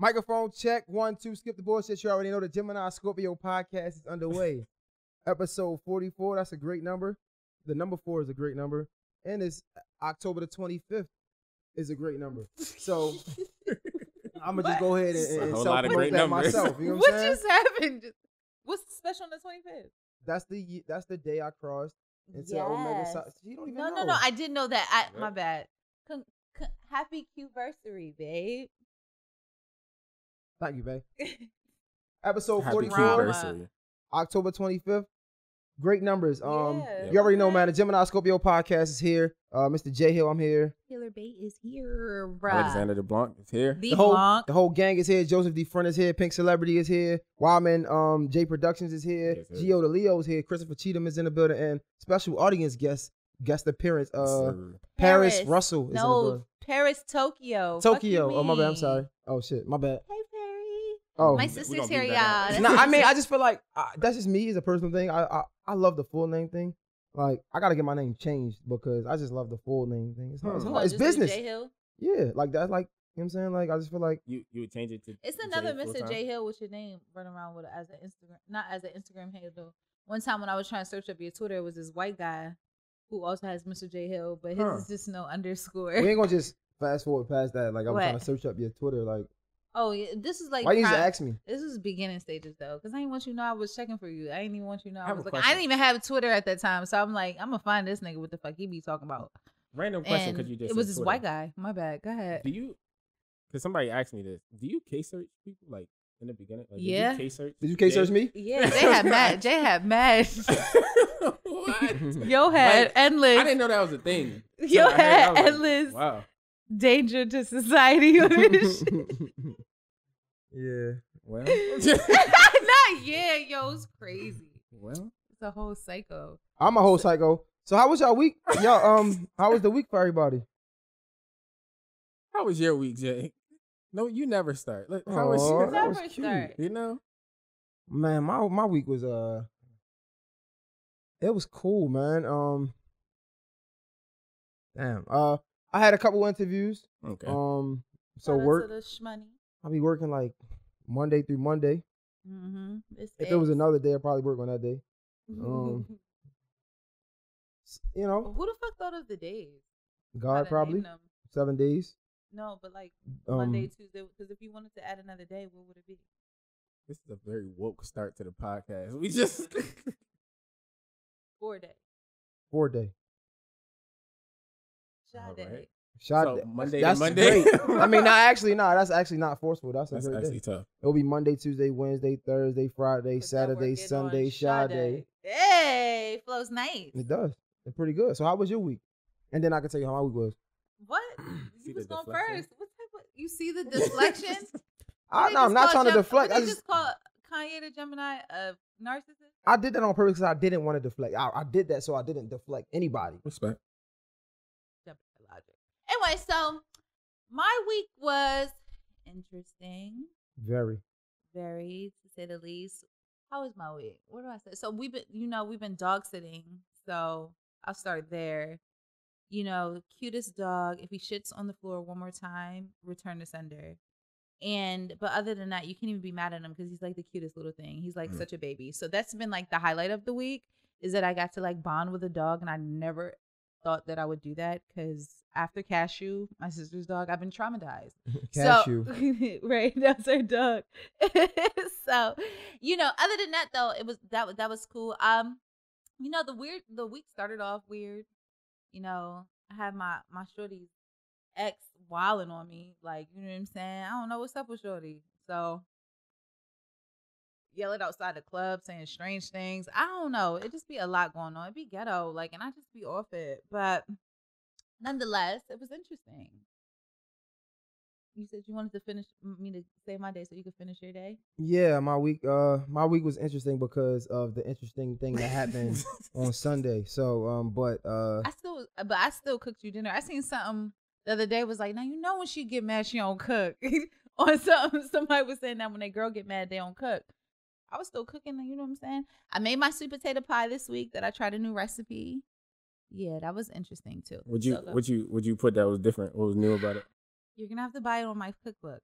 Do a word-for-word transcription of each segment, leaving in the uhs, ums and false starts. Microphone check, one, two, skip the bullshit. You already know the Gemini Scorpio podcast is underway. Episode forty-four, that's a great number. The number four is a great number. And it's October the twenty-fifth is a great number. So I'm going to just go ahead and, and celebrate that myself. You know what, what I'm saying? Just happened? What's special on the twenty-fifth? That's the that's the day I crossed into yes. Omega Psi. You don't even no, know. No, no, no. I didn't know that. I, yep. My bad. Con- con- happy Q-versary, babe. Thank you, babe. Episode forty-four, October twenty-fifth. Great numbers. Um, yeah. You already know, man. The Gemini Scorpio podcast is here. Uh, Mister J Hill, I'm here. Taylor Bait is here. Bruh. Alexander DeBlanc is here. The, the, whole, the whole gang is here. Joseph DeFront is here. Pink Celebrity is here. Wyman, um, J Productions is here. Yes, Gio DeLeo is here. Christopher Cheatham is in the building. And special audience guest, guest appearance, uh, Paris. Paris Russell is no, in the building. Paris, Tokyo. Tokyo. Oh, my bad. I'm sorry. Oh, shit. My bad. Hey, Oh, my sister's here, y'all. No, I mean, I just feel like uh, that's just me as a personal thing. I, I I love the full name thing. Like, I gotta get my name changed because I just love the full name thing. It's, it's, oh, it's business. J Hill? Yeah, like that's like you know what I'm saying. Like, I just feel like you you would change it to. It's another Mister J Hill with your name running around with it as an Instagram, not as an Instagram handle. One time when I was trying to search up your Twitter, it was this white guy who also has Mister J Hill, but his huh. is just no underscore. We ain't gonna just fast forward past that. Like, I'm what? trying to search up your Twitter, like. Oh, yeah. This is like. Why you used to ask me? This is beginning stages though, because I didn't want you to know I was checking for you. I didn't even want you to know I, I was like. I didn't even have Twitter at that time, so I'm like, I'm gonna find this nigga. What the fuck he be talking about? Random question, because you just. It was this Twitter. White guy. My bad. Go ahead. Do you? Because somebody asked me this. Do you case search people like in the beginning? Like, yeah. Did you case search? Did you case search me? Yeah. They had mad. Jay had mad. What? Yo had like, endless. I didn't know that was a thing. Yo so had heard, endless. Like, wow. Danger to society with this shit. Yeah. Well. Not yeah, yo, it's crazy. Well. It's a whole psycho. I'm a whole psycho. So how was y'all week? Y'all, um, how was the week for everybody? How was your week, Jay? No, you never start. Look, how was you? Never was start. You know? Man, my my week was uh it was cool, man. Um Damn. Uh I had a couple interviews. Okay. Um, so Shout work. I'll be working like Monday through Monday. Mm-hmm. It's if it was another day, I'd probably work on that day. Um, you know. Who the fuck thought of the days? God probably. Seven days. No, but like um, Monday, Tuesday. Because if you wanted to add another day, what would it be? This is a very woke start to the podcast. We just four day. Four day. Shade. Right. Shade. So Monday that's to Monday. Great. I mean, not actually, no, nah, that's actually not forceful. That's a that's great actually day. Tough. It'll be Monday, Tuesday, Wednesday, Thursday, Friday, Saturday, Sunday, Shade. Shade. Hey, flows nice. It does. It's pretty good. So how was your week? And then I can tell you how my week was. What? You was going deflection? First. What type of, you see the deflection? I, no, I'm not trying Gem- to deflect. I just, just call Kanye the Gemini of narcissist. I did that on purpose because I didn't want to deflect. I, I did that so I didn't deflect anybody. Respect. Anyway, so my week was interesting. Very. Very, to say the least. How was my week? What do I say? So we've been, you know, we've been dog sitting. So I'll start there. You know, cutest dog. If he shits on the floor one more time, return to sender. And, but other than that, you can't even be mad at him because he's like the cutest little thing. He's like mm-hmm. such a baby. So that's been like the highlight of the week is that I got to like bond with a dog and I never thought that I would do that because after Cashew, my sister's dog, I've been traumatized. Cashew. So, right, that's her dog. So, you know, other than that though, it was that was that was cool. Um, you know, the weird the week started off weird. You know, I had my my shorty's ex wilding on me, like, you know what I'm saying? I don't know what's up with shorty. So yelling outside the club, saying strange things. I don't know. It just be a lot going on. It be ghetto, like, and I just be off it. But nonetheless, it was interesting. You said you wanted to finish me to say my day so you could finish your day? Yeah, my week. Uh, my week was interesting because of the interesting thing that happened on Sunday. So, um, but uh, I still, but I still cooked you dinner. I seen something the other day was like, now you know when she get mad, she don't cook. Or something. Somebody was saying that when a girl get mad, they don't cook. I was still cooking, you know what I'm saying? I made my sweet potato pie this week that I tried a new recipe. Yeah, that was interesting too. Would you so, would you would you put that was different? What was new about it? You're gonna have to buy it on my cookbook.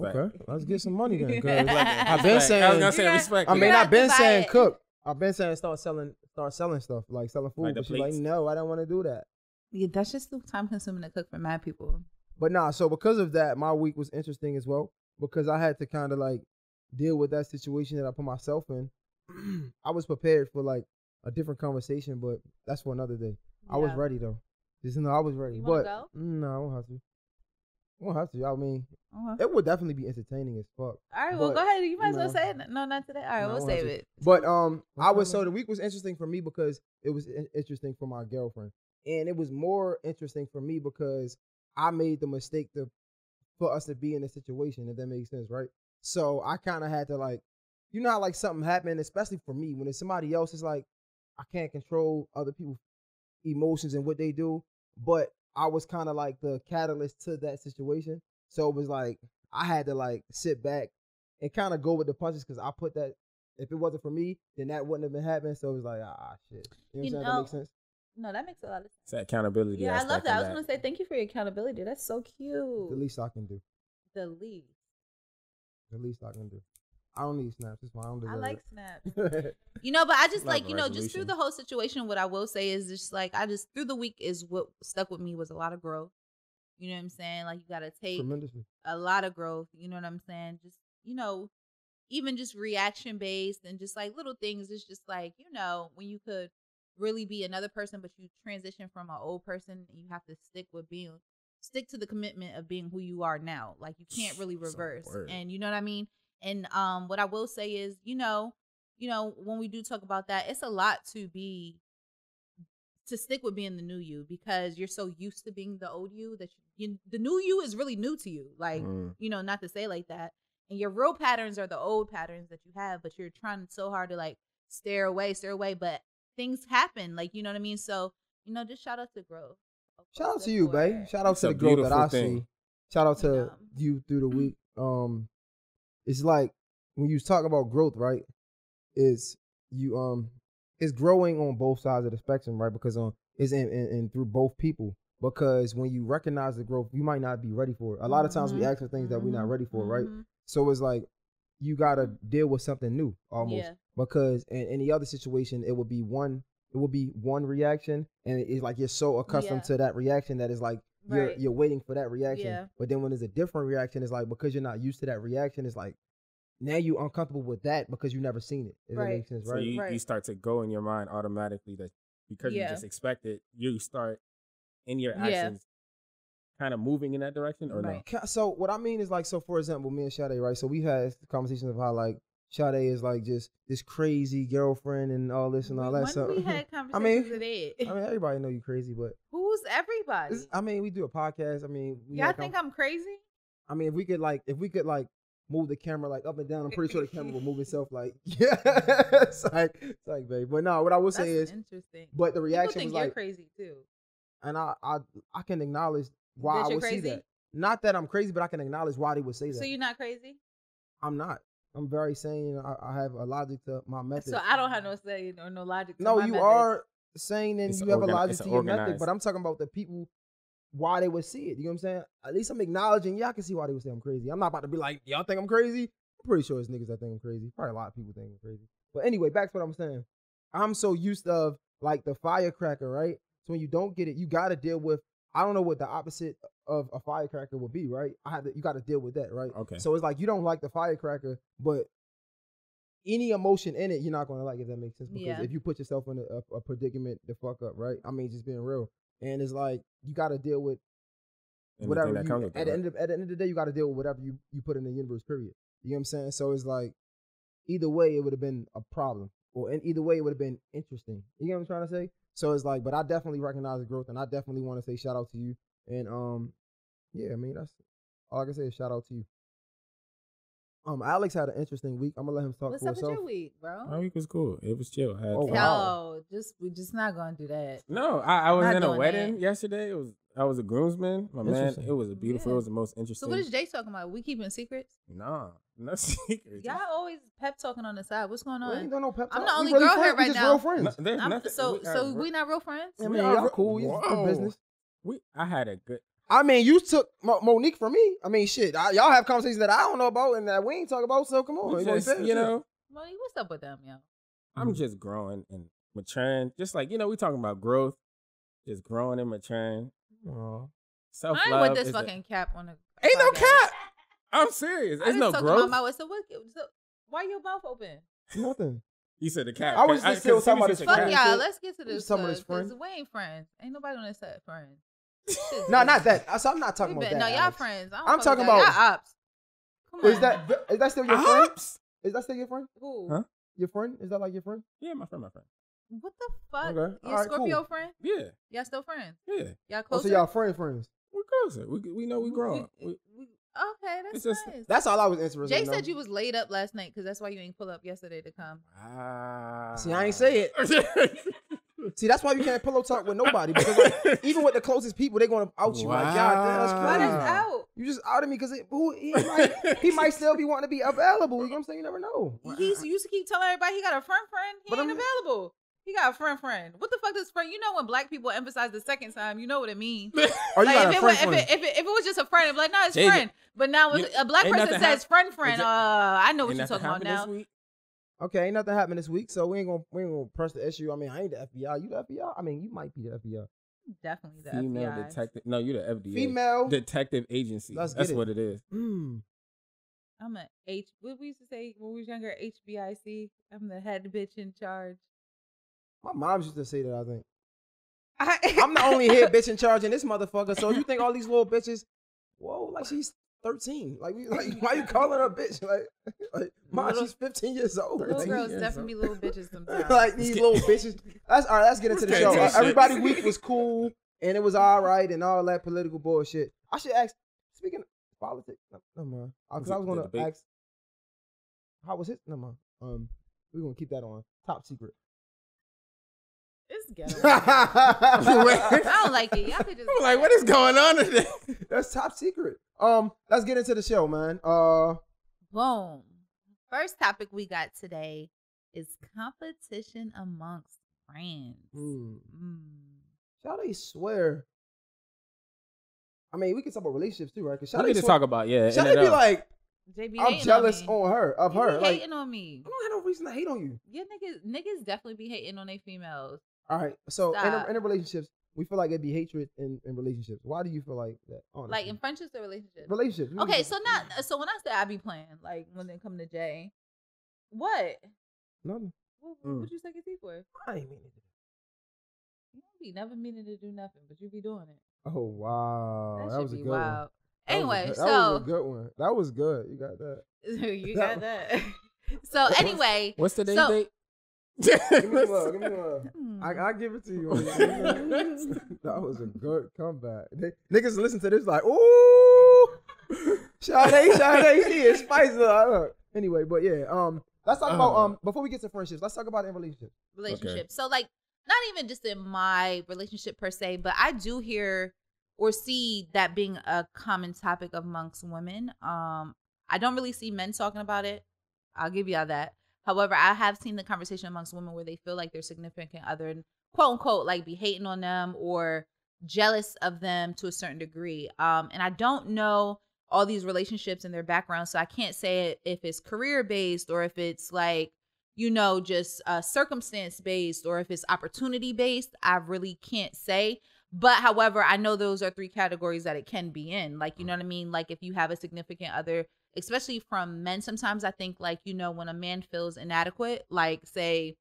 Okay, like, let's get some money then. Like, I've been saying, I was gonna say yeah, respect. I mean, I've been saying it. cook. I've been saying start selling, start selling stuff like selling food. Like but she's like, no, I don't want to do that. Yeah, that's just too time consuming to cook for mad people. But nah, so because of that, my week was interesting as well because I had to kind of like deal with that situation that I put myself in. I was prepared for like a different conversation, but that's for another day. Yeah. I was ready though. Just you know, I was ready. You but go? No, I won't have to. I won't have to. I mean, okay. It would definitely be entertaining as fuck. All right, but, well, go ahead. You might as well say it. No, not today. All right, no, we'll save it. But um, I was so the week was interesting for me because it was interesting for my girlfriend, and it was more interesting for me because I made the mistake to for us to be in a situation, if that makes sense, right? So I kind of had to like, you know, how like something happened, especially for me when it's somebody else. It's like I can't control other people's emotions and what they do, but I was kind of like the catalyst to that situation. So it was like, I had to like sit back and kind of go with the punches because I put that, if it wasn't for me, then that wouldn't have been happening. So it was like, ah, shit. You know what I'm saying? That makes sense? No, that makes a lot of sense. It's that accountability. Yeah, I love that. I was going to say, thank you for your accountability. That's so cute. The least I can do. The least. The least I can do. I don't need snaps. That's why I don't do I like snaps. You know, but I just like, like you know, just through the whole situation, what I will say is just like, I just, through the week is what stuck with me was a lot of growth. You know what I'm saying? Like, you got to take Tremendously. a lot of growth. You know what I'm saying? Just, you know, even just reaction based and just like little things. It's just like, you know, when you could really be another person, but you transition from an old person and you have to stick with being, stick to the commitment of being who you are now. Like, you can't really reverse. And you know what I mean? And um, what I will say is, you know, you know, when we do talk about that, it's a lot to be, to stick with being the new you because you're so used to being the old you that you, you, the new you is really new to you. Like, mm. you know, not to say like that. And your real patterns are the old patterns that you have, but you're trying so hard to like stare away, stare away. But things happen, like, you know what I mean? So, you know, just shout out to growth. Shout out to you, babe. Shout out to the growth that I see. Shout out to you through the week. Um. It's like when you talk about growth, right? Is you um, it's growing on both sides of the spectrum, right? Because um, it's in, in, in through both people. Because when you recognize the growth, you might not be ready for it. A lot of times mm-hmm. we ask for things that we're not ready for, mm-hmm. right? So it's like you gotta deal with something new almost. Yeah. Because in any other situation, it would be one, it would be one reaction, and it's like you're so accustomed yeah. to that reaction that it's like. You're, right. you're waiting for that reaction. Yeah. But then when there's a different reaction, it's like because you're not used to that reaction, it's like now you're uncomfortable with that because you've never seen it. If right. It makes sense, right? So you, right. you start to go in your mind automatically that because yeah. you just expect it, you start in your actions yeah. kind of moving in that direction or right. no? So what I mean is like, so for example, me and Sade, right? So we had conversations of how like Sade is like just this crazy girlfriend and all this and all that. When so, we had conversations I mean, with it. I mean, everybody know you crazy, but who's everybody? I mean, we do a podcast. I mean, y'all think I'm crazy? I mean, if we could like, if we could like move the camera like up and down, I'm pretty sure the camera will move itself. Like, yeah, it's like, it's like, babe. But no, what I will say is interesting. But the reaction People think was you're like crazy too, and I, I, I can acknowledge why I would crazy? see that. Not that I'm crazy, but I can acknowledge why they would say that. So you're not crazy? I'm not. I'm very sane. I, I have a logic to my method. So I don't have no saying or no logic to no, my method. No, you are sane and it's you have organ, a logic to your method, but I'm talking about the people, why they would see it. You know what I'm saying? At least I'm acknowledging, yeah, I can see why they would say I'm crazy. I'm not about to be like, y'all think I'm crazy? I'm pretty sure it's niggas that think I'm crazy. Probably a lot of people think I'm crazy. But anyway, back to what I'm saying. I'm so used to like the firecracker, right? So when you don't get it, you got to deal with, I don't know what the opposite of a firecracker would be, right? I have to, you got to deal with that, right? Okay. So it's like you don't like the firecracker, but any emotion in it, you're not going to like, if that makes sense. Because yeah. if you put yourself in a, a predicament, the fuck up, right? I mean, just being real. And it's like you got to deal with Anything whatever. That you, comes with at, that, the right? end of, at the end of the day, you got to deal with whatever you, you put in the universe, period. You know what I'm saying? So it's like either way, it would have been a problem. Or in either way, it would have been interesting. You know what I'm trying to say? So it's like, but I definitely recognize the growth, and I definitely want to say shout out to you. And um, yeah, I mean that's all I can say is shout out to you. Um, Alex had an interesting week. I'm gonna let him talk. What's for up himself. With your week, bro? My week was cool. It was chill. I had oh, wow. No, just we just not gonna do that. No, I, I was in a wedding that. yesterday. It was I was a groomsman. My man, it was a beautiful. Yeah. It was the most interesting. So what is Jay talking about? We keeping secrets? Nah, no secrets. Y'all always pep talking on the side. What's going on? We ain't doing no pep talk. I'm the only really girl here right now. Real no, there's nothing. So we so we not real friends. I mean, y'all cool. We business. We, I had a good. I mean, you took Mo Monique from me. I mean, shit, y'all have conversations that I don't know about and that we ain't talk about. So come on, just, you, know you know. Monique, what's up with them, yo? I'm just growing and maturing. Just like, you know, we talking about growth, just growing and maturing. Aww. Self love. I with this fucking a... cap on the. Ain't podcast. No cap. I'm serious. There's no growth. My mouth. So what? So why your mouth open? Nothing. You said the cap. I was just still talking about this. Fuck y'all. Let's get to this. Cause we ain't friends. Ain't nobody on this set friends. No, not that. So I'm not talking about that. No, y'all friends. I'm talking about y'all ops. Come on. Is that is that still your friend? Is that still your friend? Who? Huh? Your friend? Is that like your friend? Yeah, my friend, my friend. What the fuck? Okay. Your right, Scorpio cool. friend? Yeah. Y'all still friends? Yeah. Y'all closer? Oh, so y'all friend friends? We're closer. We we know we grown. We, we, okay, that's just, nice. That's all I was interested in. Jay said you was laid up last night because that's why you ain't pull up yesterday to come. Ah. See, I ain't say it. See, that's why you can't pillow talk with nobody because like, even with the closest people, they're gonna out you. Wow. Like, God damn, that's crazy. Why that's out? You just outed me because he might, he might still be wanting to be available. You know what I'm saying? You never know. He used to keep telling everybody he got a friend friend. He but ain't I'm, available. He got a friend friend. What the fuck does friend? You know when black people emphasize the second time, you know what it means. Like if it, was, if, it, if, it, if it was just a friend, I'd be like, no, it's Jay, friend. But now you, a black person says friend friend. Uh, I know what you're talking about now. Okay, ain't nothing happened this week, so we ain't gonna we ain't gonna press the issue. I mean, I ain't the F B I. You the F B I? I mean, you might be the F B I. Definitely the female F B I. Detective. No, you the F D A. Female detective agency. Let's That's get it. What it is. Mm. I'm a H. What we used to say when we was younger, H B I C. I'm the head bitch in charge. My mom used to say that. I think I, I'm the only head bitch in charge in this motherfucker. So you think all these little bitches? Whoa, like she's. thirteen, like, like why you calling her a bitch? Like, like mom, she's fifteen years old. Little like, girls definitely old. Little bitches sometimes. Like these little bitches. That's all right. Let's get into the show. Like, everybody week was cool and it was all right and all that political bullshit. I should ask. Speaking of politics, never mind. Because I was gonna ask, how was it? Never mind. Um, we're gonna keep that on top secret. It's ghetto. I don't like it. Y'all could just. I'm like, what is going on today? That's top secret. Um, let's get into the show, man. Uh, boom. First topic we got today is competition amongst brands. Mm. Mm. Sade swear. I mean, we can talk about relationships too, right? Cause Sade we need to talk about yeah. Sade be up. Like, J B I'm jealous on, on her of you her. Be like, hating on me. I don't have no reason to hate on you. Yeah, niggas, niggas definitely be hating on their females. All right, so in the, in the relationships. We feel like it'd be hatred in, in relationships. Why do you feel like that? Honestly. Like in friendships or relationships? Relationships. Okay, so not so when I say I be playing, like when it come to Jay, what? Nothing. What mm. would you take a tea for? I ain't meaning to. You don't be never meaning to do nothing, but you be doing it. Oh wow, that, that was a good wild. One. That anyway, was a, that so was a good one. That was good. You got that. You that got that. So what's, anyway, what's the so, date? Give me love, give me love. I, I give it to you. That was a good comeback. They, niggas listen to this like, ooh, Sade, Sade, she is spicy. Anyway, but yeah, um, let's talk uh, about um before we get to friendships, let's talk about it in relationships. Relationships. Okay. So like, not even just in my relationship per se, but I do hear or see that being a common topic amongst women. Um, I don't really see men talking about it. I'll give y'all that. However, I have seen the conversation amongst women where they feel like their significant other, quote unquote, like be hating on them or jealous of them to a certain degree. Um, and I don't know all these relationships and their backgrounds, so I can't say if it's career based or if it's like, you know, just uh, circumstance based or if it's opportunity based. I really can't say. But however, I know those are three categories that it can be in. Like, you know what I mean? Like if you have a significant other, especially from men, sometimes I think like, you know, when a man feels inadequate, like say,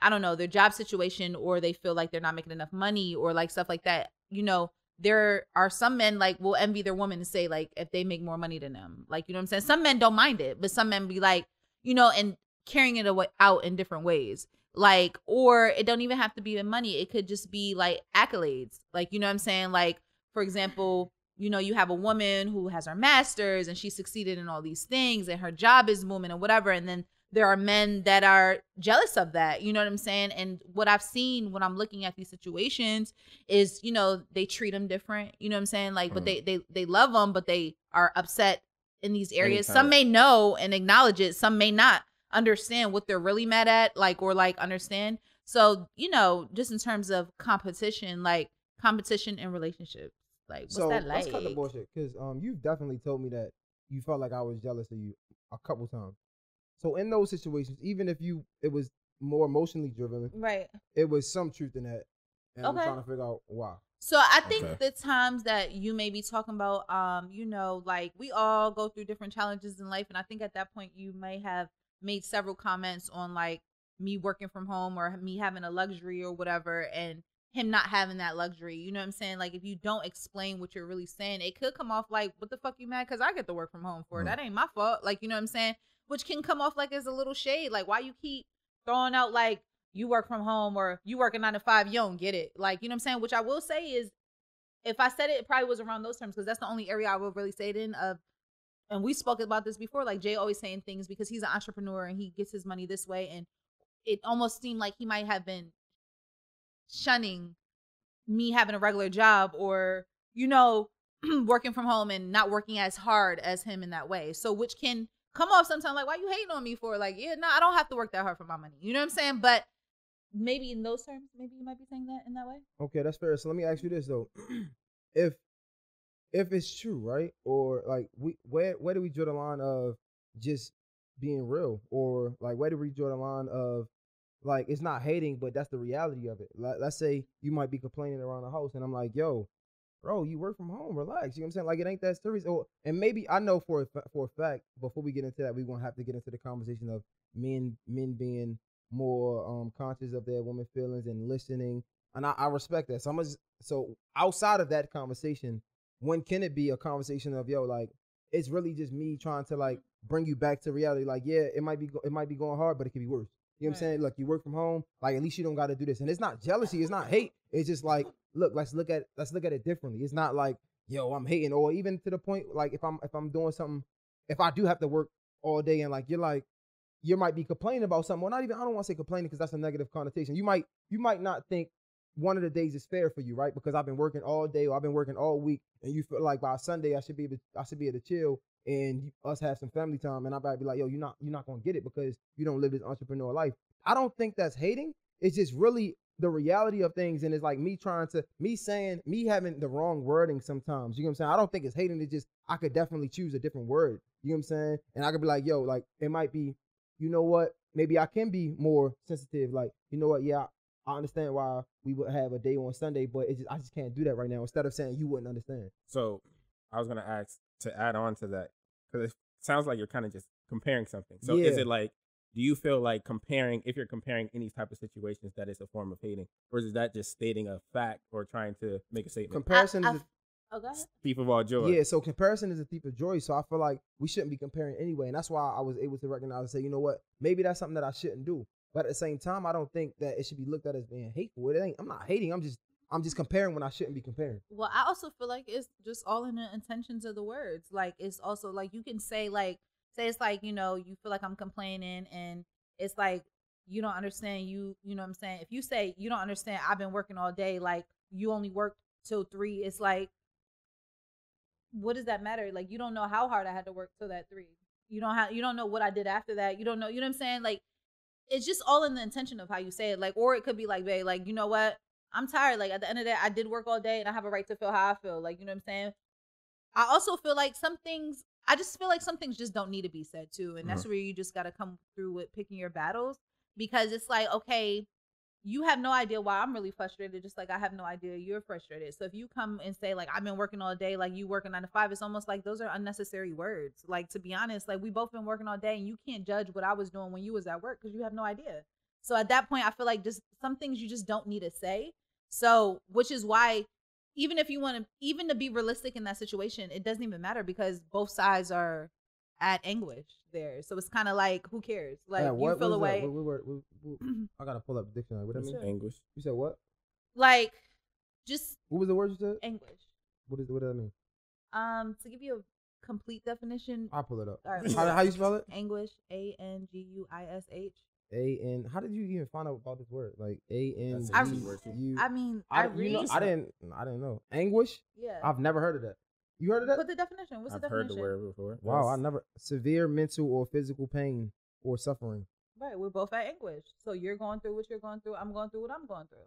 I don't know, their job situation or they feel like they're not making enough money or like stuff like that, you know, there are some men like will envy their woman and say like if they make more money than them, like, you know what I'm saying? Some men don't mind it, but some men be like, you know, and carrying it away, out in different ways. Like, or it don't even have to be the money. It could just be like accolades. Like, you know what I'm saying? Like, for example, you know, you have a woman who has her master's and she succeeded in all these things and her job is booming and whatever. And then there are men that are jealous of that. You know what I'm saying? And what I've seen when I'm looking at these situations is, you know, they treat them different. You know what I'm saying? Like, mm. but they, they, they love them, but they are upset in these areas. Anytime. Some may know and acknowledge it. Some may not understand what they're really mad at, like, or like understand. So, you know, just in terms of competition, like competition in relationships. Like, what's so that like? Let's cut the bullshit, because um, you've definitely told me that you felt like I was jealous of you a couple times. So in those situations, even if you, it was more emotionally driven, right? It was some truth in that, and okay. I'm trying to figure out why. So I think okay. the times that you may be talking about, um, you know, like we all go through different challenges in life, and I think at that point you may have made several comments on like me working from home or me having a luxury or whatever, and him not having that luxury. You know what I'm saying? Like, if you don't explain what you're really saying, it could come off like, what the fuck you mad? Because I get to work from home for it. Mm. That ain't my fault. Like, you know what I'm saying? Which can come off like as a little shade. Like, why you keep throwing out like, you work from home or you work a nine to five, you don't get it. Like, you know what I'm saying? Which I will say is, if I said it, it probably was around those terms, because that's the only area I will really say it in of, and we spoke about this before, like Jay always saying things because he's an entrepreneur and he gets his money this way. And it almost seemed like he might have been shunning me having a regular job or, you know, working from home and not working as hard as him in that way. So which can come off sometimes like, why you hating on me for? Like, yeah, no, nah, I don't have to work that hard for my money. You know what I'm saying? But maybe in those terms, maybe you might be saying that in that way. Okay, that's fair. So let me ask you this though. If if it's true, right? Or like we where where do we draw the line of just being real? Or like where do we draw the line of like, it's not hating, but that's the reality of it. Like, let's say you might be complaining around the house, and I'm like, yo, bro, you work from home, relax. You know what I'm saying? Like, it ain't that serious. Or, and maybe I know for a, for a fact, before we get into that, we're going to have to get into the conversation of men men being more um, conscious of their women's feelings and listening. And I, I respect that. So, I'm just, so outside of that conversation, when can it be a conversation of, yo, like, it's really just me trying to, like, bring you back to reality. Like, yeah, it might be it might be going hard, but it could be worse. You know what I'm saying? Look, you work from home. Like, at least you don't got to do this. And it's not jealousy. It's not hate. It's just like, look, let's look at let's look at it differently. It's not like, yo, I'm hating, or even to the point like if I'm if I'm doing something, if I do have to work all day, and like you're like, you might be complaining about something. Well, not even I don't want to say complaining because that's a negative connotation. You might you might not think one of the days is fair for you, right? Because I've been working all day, or I've been working all week, and you feel like by Sunday I should be able to, I should be able to chill. And us have some family time, and I might be like, yo, you're not, you're not gonna get it because you don't live this entrepreneur life. I don't think that's hating. It's just really the reality of things, and it's like me trying to, me saying, me having the wrong wording sometimes. You know what I'm saying? I don't think it's hating. It's just I could definitely choose a different word. You know what I'm saying? And I could be like, yo, like it might be, you know what? Maybe I can be more sensitive. Like, you know what? Yeah, I understand why we would have a day on Sunday, but it's just, I just can't do that right now. Instead of saying you wouldn't understand. So I was gonna ask, to add on to that, because it sounds like you're kind of just comparing something. So yeah. Is it like, do you feel like comparing, if you're comparing any type of situations, that is a form of hating? Or is that just stating a fact or trying to make a statement? Comparison I, I, is a okay. thief of all joy. Yeah, so comparison is a thief of joy. So I feel like we shouldn't be comparing anyway. And that's why I was able to recognize and say, you know what, maybe that's something that I shouldn't do. But at the same time, I don't think that it should be looked at as being hateful. It ain't, I'm not hating. I'm just I'm just comparing when I shouldn't be comparing. Well, I also feel like it's just all in the intentions of the words. Like, it's also like you can say like, say it's like, you know, you feel like I'm complaining and it's like, you don't understand you, you know what I'm saying? If you say you don't understand, I've been working all day. Like you only worked till three. It's like, what does that matter? Like, you don't know how hard I had to work till that three. You don't have, you don't know what I did after that. You don't know, you know what I'm saying? Like, it's just all in the intention of how you say it. Like, or it could be like, babe, like, you know what? I'm tired. Like, at the end of the day, I did work all day and I have a right to feel how I feel. Like, you know what I'm saying? I also feel like some things, I just feel like some things just don't need to be said too. And mm-hmm. that's where you just got to come through with picking your battles, because it's like, okay, you have no idea why I'm really frustrated. Just like, I have no idea you're frustrated. So if you come and say like, I've been working all day, like you working nine to five, it's almost like those are unnecessary words. Like, to be honest, like we both been working all day and you can't judge what I was doing when you was at work because you have no idea. So at that point, I feel like just some things you just don't need to say. So, which is why, even if you want to, even to be realistic in that situation, it doesn't even matter because both sides are at anguish there. So it's kind of like, who cares? Like, yeah, what, you feel away. What, what, what, what, what, I gotta pull up the dictionary. What do you mean? Anguish. You said what? Like, just. What was the word you said? Anguish. What is? What does that mean? Um, to give you a complete definition. I'll pull it up. All right, how, how you spell it? Anguish. A N G U I S H. A N. How did you even find out about this word? Like A N. I, re- I mean, I, I, read you know, I didn't. I didn't know anguish. Yeah, I've never heard of that. You heard of that? What's the definition? What's I've the definition? I've heard the word before. Wow, yes. I never. Severe mental or physical pain or suffering. Right, we're both at anguish. So you're going through what you're going through. I'm going through what I'm going through.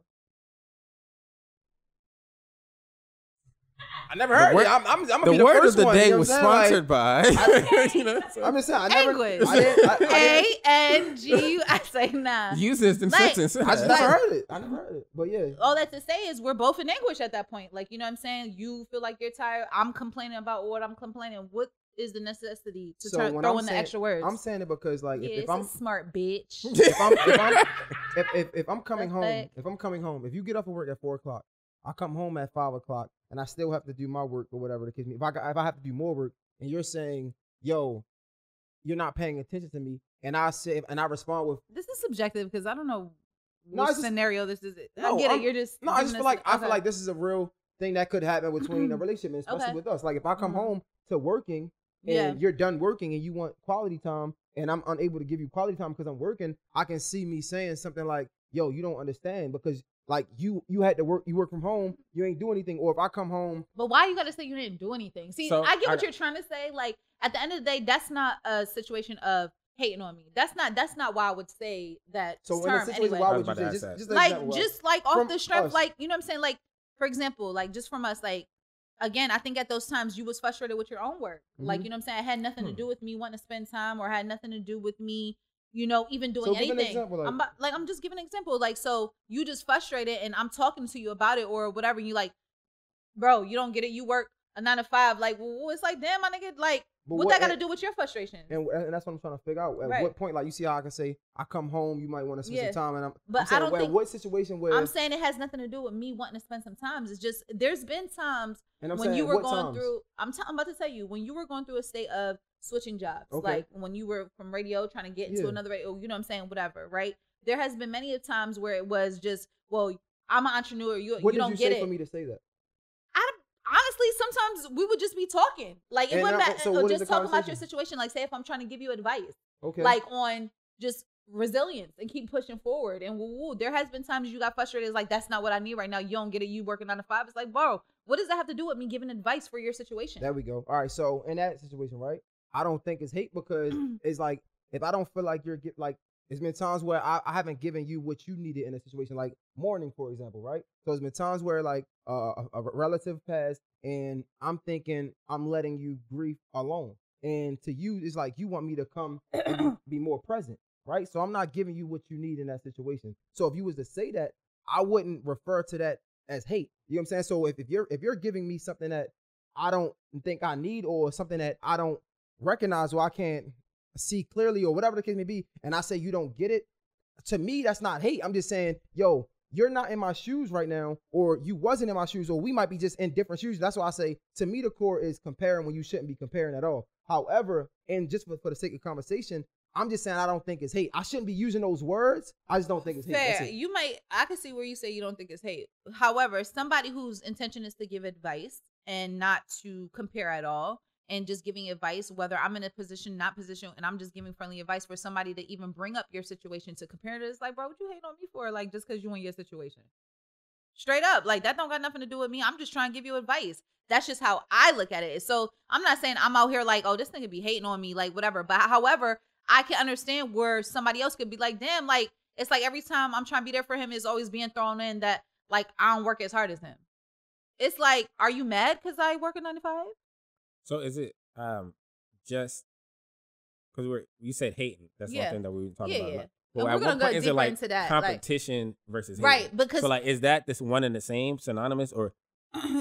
I never heard word, it. I'm, I'm, I'm gonna the be word the first of the one, day you know was sponsored like, by. I, you know, so. I'm just saying, I never. English. A N G U S I say nah. Use this in like, sentence. I just like, never heard it. I never heard it. But yeah. All that to say is we're both in anguish at that point. Like, you know what I'm saying? You feel like you're tired. I'm complaining about what I'm complaining. What is the necessity to so turn, throw in saying, the extra words? I'm saying it because like yeah, if, if I'm smart bitch. If I'm if I'm, if, if, if I'm coming That's home, like, if I'm coming home, if you get off of work at four o'clock, I come home at five o'clock. And I still have to do my work or whatever the case may be. If I got, if I have to do more work, and you're saying, "Yo, you're not paying attention to me," and I say, and I respond with, "This is subjective because I don't know no, which scenario just, this is." No, I get I'm, it. You're just no. I just feel like okay. I feel like this is a real thing that could happen between a relationship, especially okay. with us. Like if I come mm-hmm. home to working and yeah. you're done working and you want quality time, and I'm unable to give you quality time because I'm working, I can see me saying something like, "Yo, you don't understand because." Like you, you had to work. You work from home. You ain't do anything. Or if I come home, but why you gotta say you didn't do anything? See, so, I get what I, you're trying to say. Like at the end of the day, that's not a situation of hating on me. That's not. That's not why I would say that so term anyway. Why would you say, just, just like example, just like off from the strength? Us. Like you know what I'm saying? Like for example, like just from us. Like again, I think at those times you was frustrated with your own work. Mm-hmm. Like you know what I'm saying? It had nothing hmm. to do with me wanting to spend time, or had nothing to do with me. You know, even doing so anything. Example, like, I'm about, like, I'm just giving an example. Like, so you just frustrated and I'm talking to you about it or whatever. And you like, bro, you don't get it. You work a nine to five. Like, well, it's like, damn, my nigga, like, what, what that got to do with your frustration? And, and that's what I'm trying to figure out. At right. what point, like, you see how I can say, I come home, you might want to spend yeah. some time. And I'm, but I'm saying, I don't well, think, what situation where. I'm saying it has nothing to do with me wanting to spend some time. It's just, there's been times and I'm when saying, you were going times? through, I'm, t I'm about to tell you, when you were going through a state of, switching jobs okay. like when you were from radio trying to get into yeah. another radio, you know what I'm saying, whatever, right? There has been many of times where it was just, well, I'm an entrepreneur, you, what you don't you get it for me to say that. I honestly sometimes we would just be talking like it went back, so so just talking about your situation, like say if I'm trying to give you advice okay like on just resilience and keep pushing forward and woo woo. There has been times you got frustrated, it's like that's not what I need right now, you don't get it, you working nine to five. It's like, bro, what does that have to do with me giving advice for your situation? There we go. All right, so in that situation, right, I don't think it's hate because it's like, if I don't feel like you're get, like, there's been times where I, I haven't given you what you needed in a situation, like mourning, for example, right? So there's been times where like uh, a, a relative passed and I'm thinking I'm letting you grieve alone. And to you, it's like, you want me to come and be, be more present, right? So I'm not giving you what you need in that situation. So if you was to say that, I wouldn't refer to that as hate. You know what I'm saying? So if, if you're if you're giving me something that I don't think I need or something that I don't recognize or I can't see clearly or whatever the case may be, and I say you don't get it, to me that's not hate. I'm just saying, yo, you're not in my shoes right now, or you wasn't in my shoes, or we might be just in different shoes. That's why I say, to me, the core is comparing when you shouldn't be comparing at all. However, and just for, for the sake of conversation, I'm just saying I don't think it's hate. I shouldn't be using those words. I just don't think it's hate. Fair. It. You might, I can see where you say you don't think it's hate. However, somebody whose intention is to give advice and not to compare at all, and just giving advice, whether I'm in a position, not position, and I'm just giving friendly advice for somebody to even bring up your situation to compare to this, like, bro, what you hate on me for? Like, just because you in your situation. Straight up, like, that don't got nothing to do with me. I'm just trying to give you advice. That's just how I look at it. So I'm not saying I'm out here like, oh, this nigga be hating on me, like, whatever. But however, I can understand where somebody else could be like, damn, like, it's like every time I'm trying to be there for him, it's always being thrown in that, like, I don't work as hard as him. It's like, are you mad because I work a nine to five? So is it um just because we're you said hating? That's yeah. one thing that we were talking yeah, about. Yeah. Like, well, at what point is it like that, competition like, versus hating? Right? Because so like, is that this one and the same, synonymous, or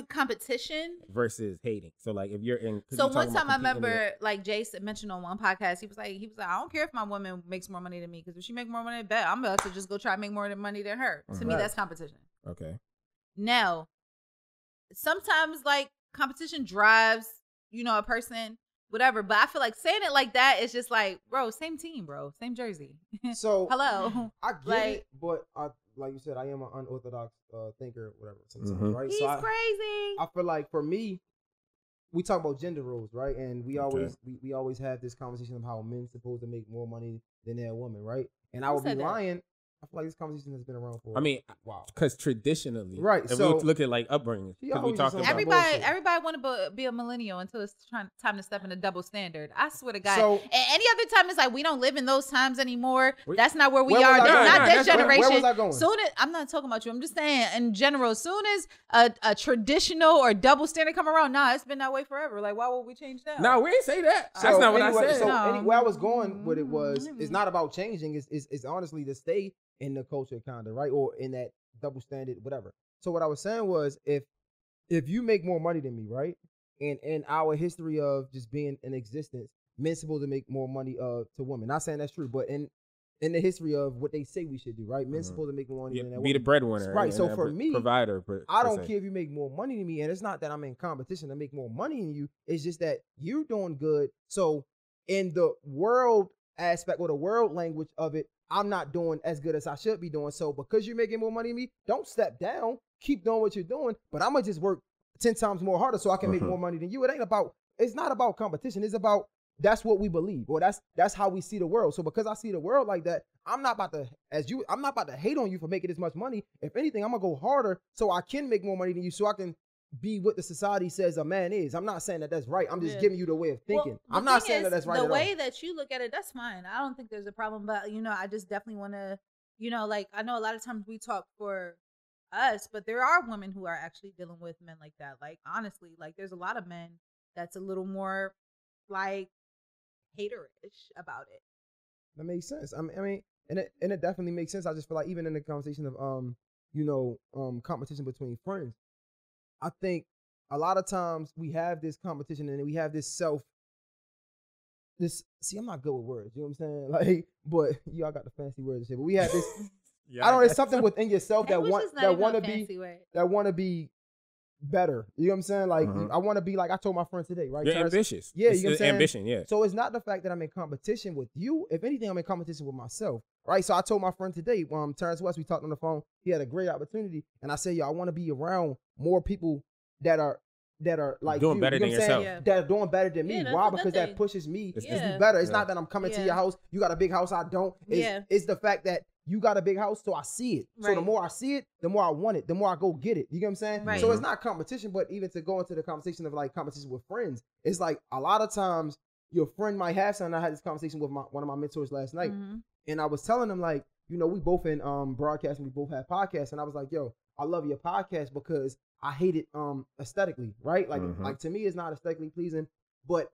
competition versus hating? So like, if you're in, so one time I remember like Jason mentioned on one podcast, he was like, he was like, I don't care if my woman makes more money than me because if she make more money, bet I'm about to just go try to make more money than her. Mm-hmm. To me, that's competition. Okay. Now, sometimes like competition drives, you know, a person, whatever. But I feel like saying it like that is just like, bro, same team, bro, same jersey. So hello, I get like, it, but I, like you said, I am an unorthodox uh, thinker, whatever. Sometimes, mm-hmm. right? He's so I, crazy. I feel like for me, we talk about gender roles, right? And we okay. always we, we always have this conversation of how men's supposed to make more money than their woman, right? And Who I would be that? lying. I feel like this conversation has been around for. I mean, wow. Because traditionally, right? If so we look at like upbringing. We talking about everybody, bullshit. Everybody want to be a millennial until it's trying, time to step in a double standard. I swear to God. So, and any other time, it's like we don't live in those times anymore. We, that's not where we where are. That's not nah, this that's generation. Where, where was I going? Soon as, I'm not talking about you. I'm just saying in general. Soon as a, a traditional or double standard come around, nah, it's been that way forever. Like, why would we change that? Nah, we ain't say that. So, that's not anyway, what I said. So no. Any, where I was going with it was, it's not about changing. It's it's, it's honestly to stay in the culture, kind of, right? Or in that double standard, whatever. So what I was saying was, if if you make more money than me, right? And in our history of just being in existence, men's supposed to make more money uh, to women. Not saying that's true, but in in the history of what they say we should do, right? Men's mm-hmm. supposed to make more money yeah, than that. Be woman. The breadwinner. Right, so for me, provider. Per, I don't care if you make more money than me, and it's not that I'm in competition to make more money than you. It's just that you're doing good. So in the world aspect or the world language of it, I'm not doing as good as I should be doing. So because you're making more money than me, don't step down. Keep doing what you're doing. But I'm going to just work ten times more harder so I can mm-hmm. make more money than you. It ain't about, it's not about competition. It's about, that's what we believe, or that's that's how we see the world. So because I see the world like that, I'm not about to, as you, I'm not about to hate on you for making this much money. If anything, I'm going to go harder so I can make more money than you, so I can be what the society says a man is. I'm not saying that that's right. I'm just yeah. giving you the way of thinking. Well, I'm not saying is, that that's right. The way all. That you look at it, that's fine. I don't think there's a problem, but you know, I just definitely want to, you know, like I know a lot of times we talk for us, but there are women who are actually dealing with men like that. Like honestly, like there's a lot of men that's a little more like haterish about it. That makes sense. I mean, I mean, and it and it definitely makes sense. I just feel like even in the conversation of um, you know, um, competition between friends. I think a lot of times we have this competition and we have this self, this, see, I'm not good with words, you know what I'm saying? Like, but y'all got the fancy words and shit, but we have this, yeah, I don't know, it's something within yourself that want, that want to be, word. that want to be better. You know what I'm saying? Like, mm-hmm. I want to be like, I told my friend today, right? You're Terrence, ambitious. Yeah, it's you know what I'm saying? Ambition, yeah. So it's not the fact that I'm in competition with you. If anything, I'm in competition with myself. Right, so I told my friend today, um, Terrence West, we talked on the phone. He had a great opportunity, and I said, "Yo, I want to be around more people that are that are like doing you, better you know than yourself, yeah. that are doing better than me. Yeah, why? Because that pushes me it's, yeah. to be better. It's yeah. not that I'm coming yeah. to your house. You got a big house, I don't. It's, yeah. it's the fact that you got a big house, so I see it. Right. So the more I see it, the more I want it. The more I go get it. You know what I'm saying? Right. So it's not competition, but even to go into the conversation of like competition with friends, it's like a lot of times your friend might have something. I had this conversation with my, one of my mentors last night. Mm-hmm. And I was telling him, like, you know, we both in um broadcasting, we both have podcasts, and I was like, yo, I love your podcast because I hate it um aesthetically, right? Like, mm-hmm. like to me, it's not aesthetically pleasing, but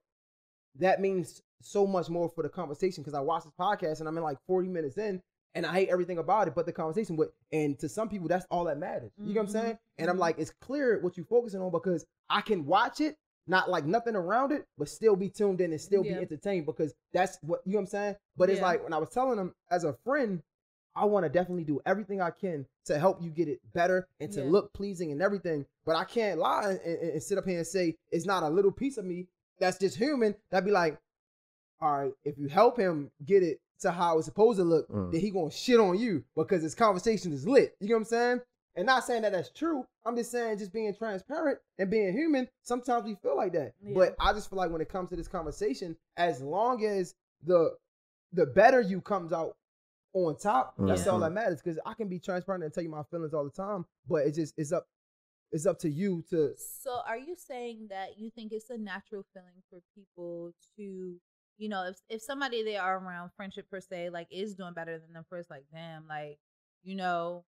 that means so much more for the conversation because I watch this podcast and I'm in like forty minutes in, and I hate everything about it, but the conversation with, and to some people, that's all that matters. You mm-hmm. know what I'm saying? And I'm like, it's clear what you're focusing on because I can watch it, not like nothing around it, but still be tuned in and still yeah. be entertained because that's what, you know what I'm saying? But it's yeah. like, when I was telling him, as a friend, I want to definitely do everything I can to help you get it better and to yeah. look pleasing and everything. But I can't lie and, and sit up here and say, it's not a little piece of me that's just human. That'd be like, all right, if you help him get it to how it's supposed to look, mm. then he gonna shit on you because his conversation is lit. You know what I'm saying? And not saying that that's true. I'm just saying just being transparent and being human, sometimes we feel like that. Yeah. But I just feel like when it comes to this conversation, as long as the the better you comes out on top, mm-hmm. that's all that matters. Because I can be transparent and tell you my feelings all the time, but it's just it's up it's up to you to. So are you saying that you think it's a natural feeling for people to, you know, if if somebody they are around, friendship per se, like is doing better than them first, like damn, like, you know,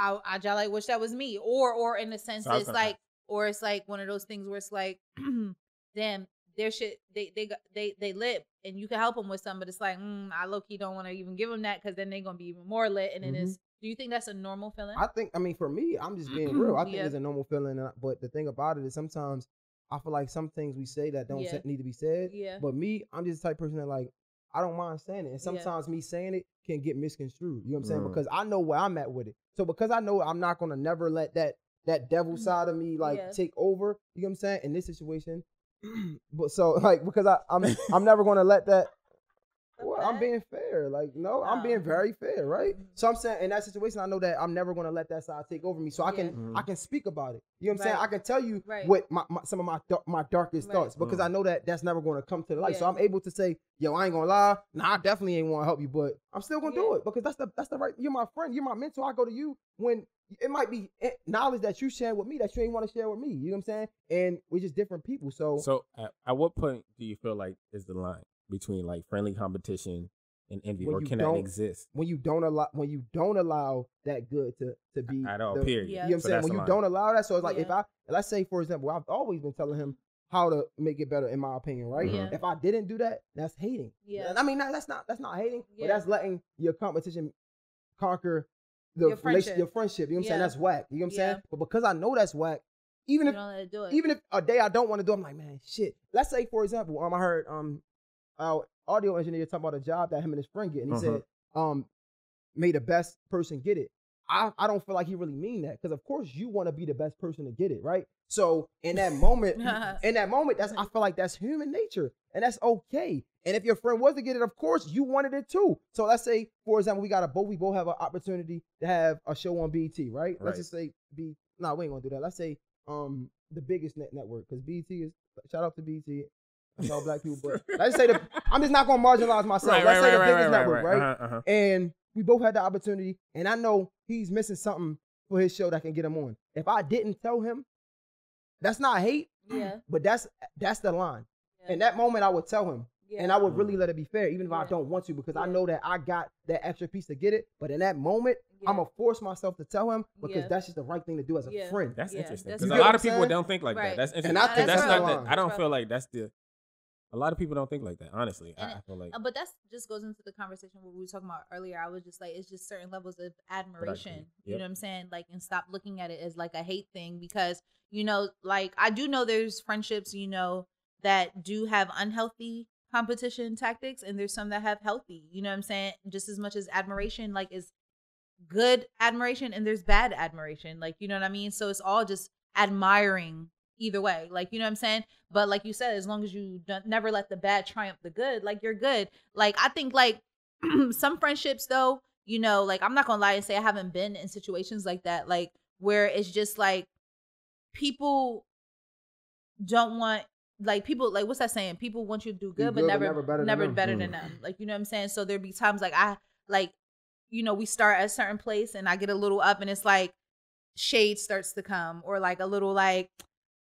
I, I just like wish that was me, or or in the sense that it's like, or it's like one of those things where it's like, damn, their shit, they they they they lit, and you can help them with something, but it's like, mm, I low key don't want to even give them that because then they're gonna be even more lit, and mm-hmm. it is. Do you think that's a normal feeling? I think, I mean, for me, I'm just being real. I think yeah. it's a normal feeling, but the thing about it is sometimes I feel like some things we say that don't yeah. need to be said. Yeah. But me, I'm just the type of person that like, I don't mind saying it. And sometimes yeah. me saying it can get misconstrued. You know what I'm saying? Mm. Because I know where I'm at with it. So because I know I'm not going to never let that that devil mm-hmm. side of me like yeah. take over. You know what I'm saying? In this situation. But so like, because I, I'm, I'm never going to let that. Well, I'm being fair. Like, no, no, I'm being very fair, right? Mm-hmm. So I'm saying in that situation, I know that I'm never going to let that side take over me. So I yeah. can mm-hmm. I can speak about it. You know what I'm right. saying? I can tell you right. what my, my, some of my my darkest right. thoughts because mm-hmm. I know that that's never going to come to the light. Yeah. So I'm able to say, yo, I ain't going to lie. Nah, I definitely ain't want to help you, but I'm still going to yeah. do it because that's the that's the right. You're my friend. You're my mentor. I go to you when it might be knowledge that you share with me that you ain't want to share with me. You know what I'm saying? And we're just different people. So, so at, at what point do you feel like is the line between like friendly competition and envy, when or can that exist? When you don't allow, when you don't allow that good to to be at all. The, period. Yeah. You know what so I'm saying? When you don't allow that, so it's like yeah. if I let's say for example, I've always been telling him how to make it better in my opinion, right? Yeah. If I didn't do that, that's hating. Yeah. I mean, that's not that's not hating, yeah. but that's letting your competition conquer the your friendship. Your friendship. You know what I'm yeah. saying? That's whack. You know what I'm yeah. saying? But because I know that's whack. Even you if don't let it do it. Even if a day I don't want to do it, I'm like, man, shit. Let's say for example, um, I heard um. our audio engineer talking about a job that him and his friend get, and he uh-huh. said, um, may the best person get it. I, I don't feel like he really mean that, because of course you want to be the best person to get it, right? So in that moment, in that moment, that's I feel like that's human nature, and that's okay. And if your friend was to get it, of course you wanted it too. So let's say, for example, we got a both we both have an opportunity to have a show on B E T, right? right? Let's just say B. Nah, we ain't gonna do that. Let's say um the biggest net network, because B E T is shout out to B E T. All black people, but let's say the, I'm just not gonna marginalize myself. Right, let's right, say the right, biggest right, network, right? right? Uh-huh, uh-huh. And we both had the opportunity, and I know he's missing something for his show that can get him on. If I didn't tell him, that's not hate, yeah. but that's that's the line. Yeah. In that moment, I would tell him, yeah. and I would really let it be fair, even if yeah. I don't want to, because yeah. I know that I got that extra piece to get it. But in that moment, yeah. I'm gonna force myself to tell him because yeah. that's just the right thing to do as a yeah. friend. That's yeah. interesting. Because a lot of people don't think like right. that. That's interesting. And I think that's, that's not. Line. That, I don't feel like that's the. A lot of people don't think like that, honestly. I, it, I feel like, but that just goes into the conversation what we were talking about earlier. I was just like, it's just certain levels of admiration. Yep. You know what I'm saying? Like, and stop looking at it as like a hate thing, because you know, like I do know there's friendships, you know, that do have unhealthy competition tactics, and there's some that have healthy. You know what I'm saying? Just as much as admiration, like, is good admiration, and there's bad admiration. Like, you know what I mean? So it's all just admiring. Either way, like, you know what I'm saying? But like you said, as long as you don't, never let the bad triumph the good, like, you're good. Like, I think, like, some friendships, though, you know, like, I'm not going to lie and say I haven't been in situations like that, like, where it's just, like, people don't want, like, people, like, what's that saying? People want you to do good, do but, good never, but never better, never than, better them. than them. Like, you know what I'm saying? So there'd be times, like, I, like, you know, we start at a certain place, and I get a little up, and it's, like, shade starts to come, or, like, a little, like...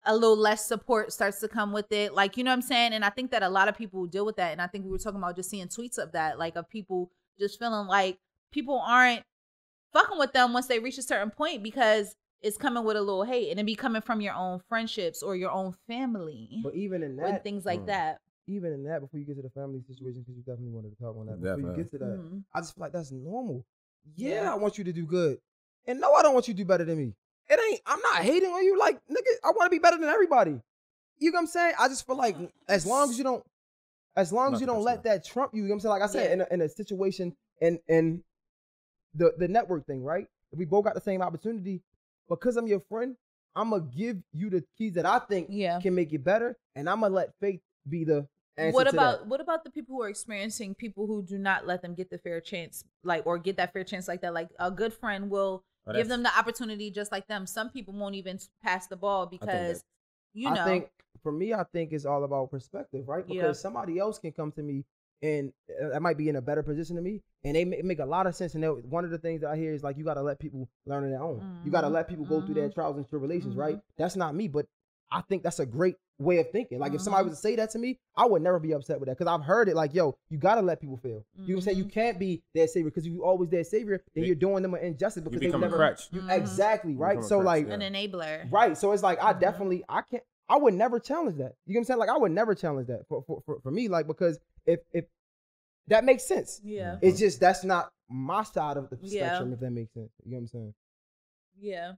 a little less support starts to come with it. Like, you know what I'm saying? And I think that a lot of people deal with that. And I think we were talking about just seeing tweets of that, like, of people just feeling like people aren't fucking with them once they reach a certain point because it's coming with a little hate, and it be coming from your own friendships or your own family. But even in that, things like mm, that. Even in that, before you get to the family situation, because you definitely wanted to talk on that. Definitely. Before you get to that, mm-hmm. I just feel like that's normal. Yeah, yeah, I want you to do good. And no, I don't want you to do better than me. It ain't, I'm not hating on you. Like, nigga, I want to be better than everybody. You know what I'm saying? I just feel like as long as you don't, as long as you don't let that trump you, you know what I'm saying? Like I said, yeah. in, a, in a situation, in, in the, the network thing, right? If we both got the same opportunity, because I'm your friend, I'm going to give you the keys that I think yeah. can make it better. And I'm going to let faith be the answer what about, to that. What about the people who are experiencing people who do not let them get the fair chance, like, or get that fair chance like that? Like, a good friend will... Oh, give them the opportunity just like them. Some people won't even pass the ball because, you know. I think, for me, I think it's all about perspective, right? Because yeah. somebody else can come to me and that uh, might be in a better position than me, and they make, make a lot of sense. And one of the things that I hear is, like, you got to let people learn on their own. Mm-hmm. You got to let people go mm-hmm. through their trials and tribulations, mm-hmm. right? That's not me, but I think that's a great way of thinking. Like, mm-hmm. if somebody was to say that to me, I would never be upset with that, because I've heard it like, yo, you got to let people fail. Mm-hmm. You know what I'm saying? You can't be their savior, because if you always their savior, then they, you're doing them an injustice. Because you become never, a crutch. You, mm-hmm. Exactly, right? So, crutch, like... Yeah. An enabler. Right, so it's like, I mm-hmm. definitely, I can't, I would never challenge that. You know what I'm saying? Like, I would never challenge that for, for, for, for me, like, because if, if that makes sense. Yeah. It's just, that's not my side of the spectrum, yeah. if that makes sense. You know what I'm saying? Yeah.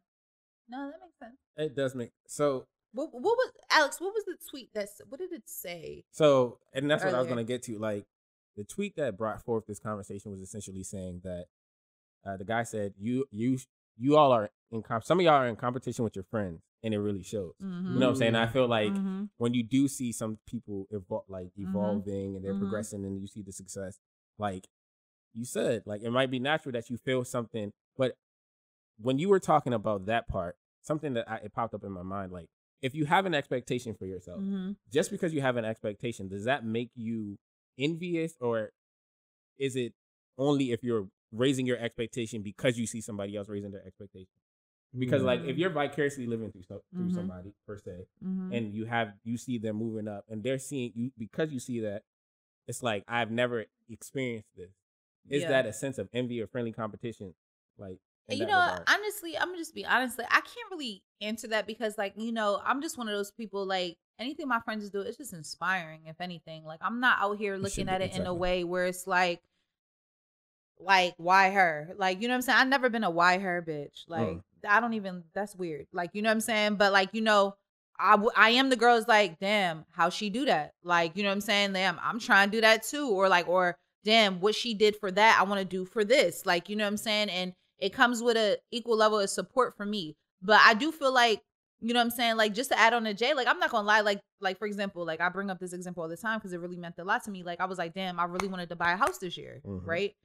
No, that makes sense. It does make, so... What, what was Alex? What was the tweet that? What did it say? So, and that's earlier. What I was gonna get to. Like, the tweet that brought forth this conversation was essentially saying that uh, the guy said, "You, you, you all are in comp. Some of y'all are in competition with your friends, and it really shows. Mm-hmm. You know what I'm saying? I feel like mm-hmm. when you do see some people evolve, like evolving mm-hmm. and they're mm-hmm. progressing, and you see the success, like you said, like it might be natural that you feel something. But when you were talking about that part, something that I, it popped up in my mind, like if you have an expectation for yourself, mm-hmm. just because you have an expectation, does that make you envious, or is it only if you're raising your expectation because you see somebody else raising their expectation? Because, mm-hmm. like, if you're vicariously living through so- through mm-hmm. somebody, per se, mm-hmm. and you have you see them moving up, and they're seeing you, because you see that, it's like, I've never experienced this. Is yeah. that a sense of envy or friendly competition? Like, you know, regard? honestly, I'm going to just be honest. Like, I can't really answer that because, like, you know, I'm just one of those people, like, anything my friends do, it's just inspiring, if anything. Like, I'm not out here looking at it exactly. in a way where it's like, like, why her? Like, you know what I'm saying? I've never been a why her bitch. Like, mm. I don't even, that's weird. Like, you know what I'm saying? But, like, you know, I, w- I am the girl's like, damn, how she do that? Like, you know what I'm saying? Damn, I'm trying to do that too. Or like, or damn, what she did for that, I want to do for this. Like, you know what I'm saying? And it comes with an equal level of support for me. But I do feel like, you know what I'm saying? Like, just to add on to Jay, like, I'm not going to lie. Like, like for example, like I bring up this example all the time because it really meant a lot to me. Like, I was like, damn, I really wanted to buy a house this year, mm-hmm. right?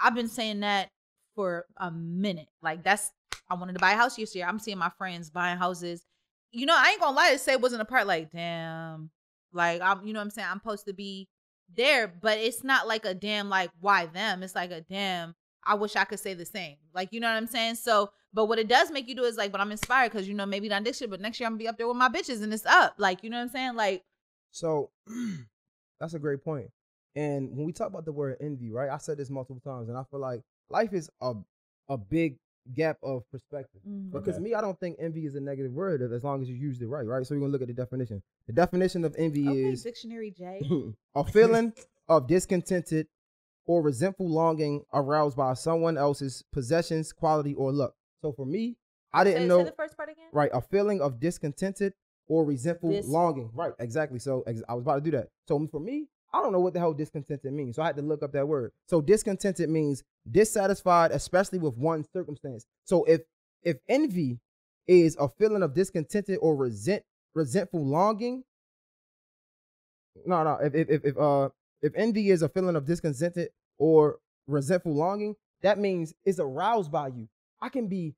I've been saying that for a minute. Like, that's, I wanted to buy a house this year. I'm seeing my friends buying houses. You know, I ain't gonna lie to say it wasn't a part like, damn, like, I'm, you know what I'm saying? I'm supposed to be there, but it's not like a damn, like, why them? It's like a damn, I wish I could say the same. Like, you know what I'm saying? So, but what it does make you do is like, but I'm inspired because, you know, maybe not this year, but next year I'm gonna be up there with my bitches and it's up. Like, you know what I'm saying? Like, so that's a great point. And when we talk about the word envy, right? I said this multiple times, and I feel like life is a a big gap of perspective. Mm-hmm. Because okay. me, I don't think envy is a negative word as long as you use it right, right? So we're gonna look at the definition. The definition of envy okay, is dictionary J. A feeling of discontented or resentful longing aroused by someone else's possessions, quality, or luck. So for me, I didn't say, know say the first part again. Right, a feeling of discontented or resentful Dis- longing. Right, exactly. So ex- I was about to do that. So for me, I don't know what the hell discontented means, so I had to look up that word. So discontented means dissatisfied, especially with one circumstance. So if if envy is a feeling of discontented or resent resentful longing, no, no. If if if uh if envy is a feeling of discontented or resentful longing, that means it's aroused by you. I can be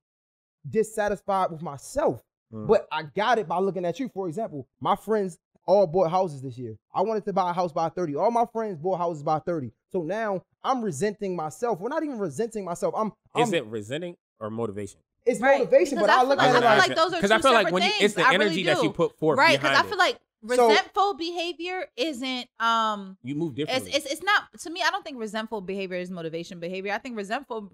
dissatisfied with myself, mm. but I got it by looking at you. For example, my friends all bought houses this year. I wanted to buy a house by thirty. All my friends bought houses by thirty. So now I'm resenting myself. We're not even resenting myself. I'm. I'm Is it resenting or motivation? It's right. motivation, because but I, I look like, at it like, like those are two I feel like when you, it's the I energy really that you put forth, right? Because I feel like resentful so, behavior isn't. Um, you move differently. It's, it's it's not to me. I don't think resentful behavior is motivation behavior. I think resentful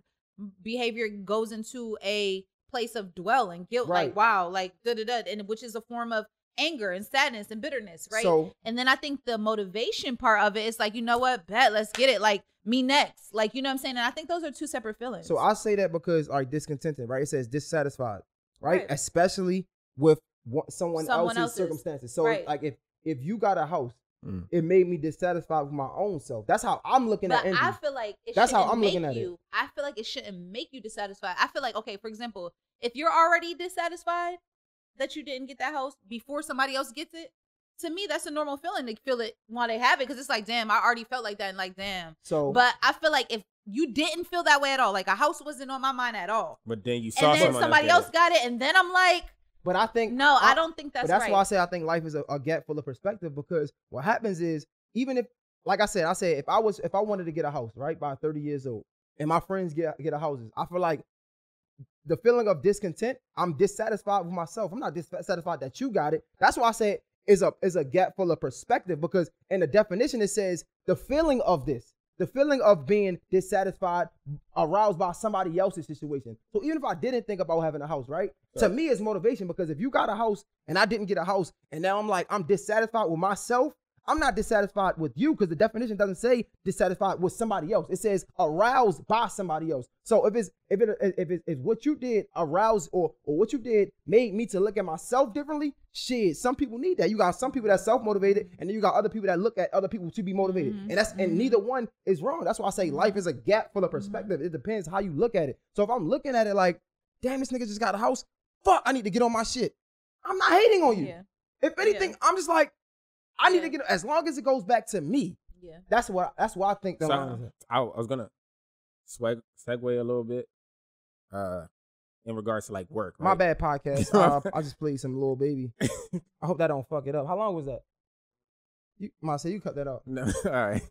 behavior goes into a place of dwelling, guilt, right. like wow, like da da da, and which is a form of anger and sadness and bitterness, right? So, and then I think the motivation part of it is like, you know what, bet, let's get it, like me next, like, you know what I'm saying? And I think those are two separate feelings. So I say that because like discontented, right? It says dissatisfied, right? right. Especially with what, someone, someone else's, else's circumstances. So right. like if if you got a house, mm. it made me dissatisfied with my own self. That's how I'm looking but at envy. I feel like it that's how I'm looking at you, it. I feel like it shouldn't make you dissatisfied. I feel like, okay, for example, if you're already dissatisfied that you didn't get that house before somebody else gets it, to me, that's a normal feeling to feel it while they have it, because it's like, damn, I already felt like that, and like, damn. So, but I feel like if you didn't feel that way at all, like a house wasn't on my mind at all. But then you saw and then somebody else got it, and then I'm like, but I think no, I, I don't think that's. But that's right. why I say I think life is a, a gap full of perspective, because what happens is, even if, like I said, I said if I was if I wanted to get a house right by thirty years old, and my friends get get a houses, I feel like the feeling of discontent, I'm dissatisfied with myself. I'm not dissatisfied that you got it. That's why I said it's a, it's a gap full of perspective, because in the definition it says the feeling of this, the feeling of being dissatisfied aroused by somebody else's situation. So even if I didn't think about having a house, right? Sure. To me, it's motivation, because if you got a house and I didn't get a house and now I'm like, I'm dissatisfied with myself, I'm not dissatisfied with you, because the definition doesn't say dissatisfied with somebody else. It says aroused by somebody else. So if it's if it if it's if what you did aroused or or what you did made me to look at myself differently, shit, some people need that. You got some people that's self-motivated, and then you got other people that look at other people to be motivated. Mm-hmm. And that's mm-hmm. and neither one is wrong. That's why I say life is a gap full of perspective. Mm-hmm. It depends how you look at it. So if I'm looking at it like, damn, this nigga just got a house, fuck, I need to get on my shit. I'm not hating on you. Yeah. If anything, yeah. I'm just like, I need yeah. to get, as long as it goes back to me. Yeah. That's what, that's what I think. So I, I was going to swag segue a little bit uh, in regards to like work. Right? My bad, podcast. uh, I just played some Lil Baby. I hope that don't fuck it up. How long was that? You might say you cut that out. No, all right.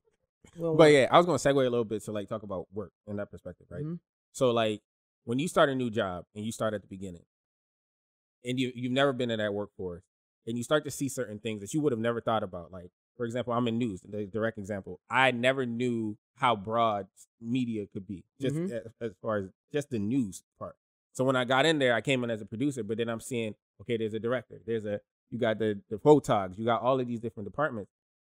Well, but yeah, I was going to segue a little bit to like talk about work in that perspective, right? Mm-hmm. So like when you start a new job and you start at the beginning and you, you've never been in that workforce and you start to see certain things that you would have never thought about. Like, for example, I'm in news, the direct example. I never knew how broad media could be just mm-hmm. as, as far as just the news part. So when I got in there, I came in as a producer, but then I'm seeing, okay, there's a director, there's a, you got the, the photogs, you got all of these different departments.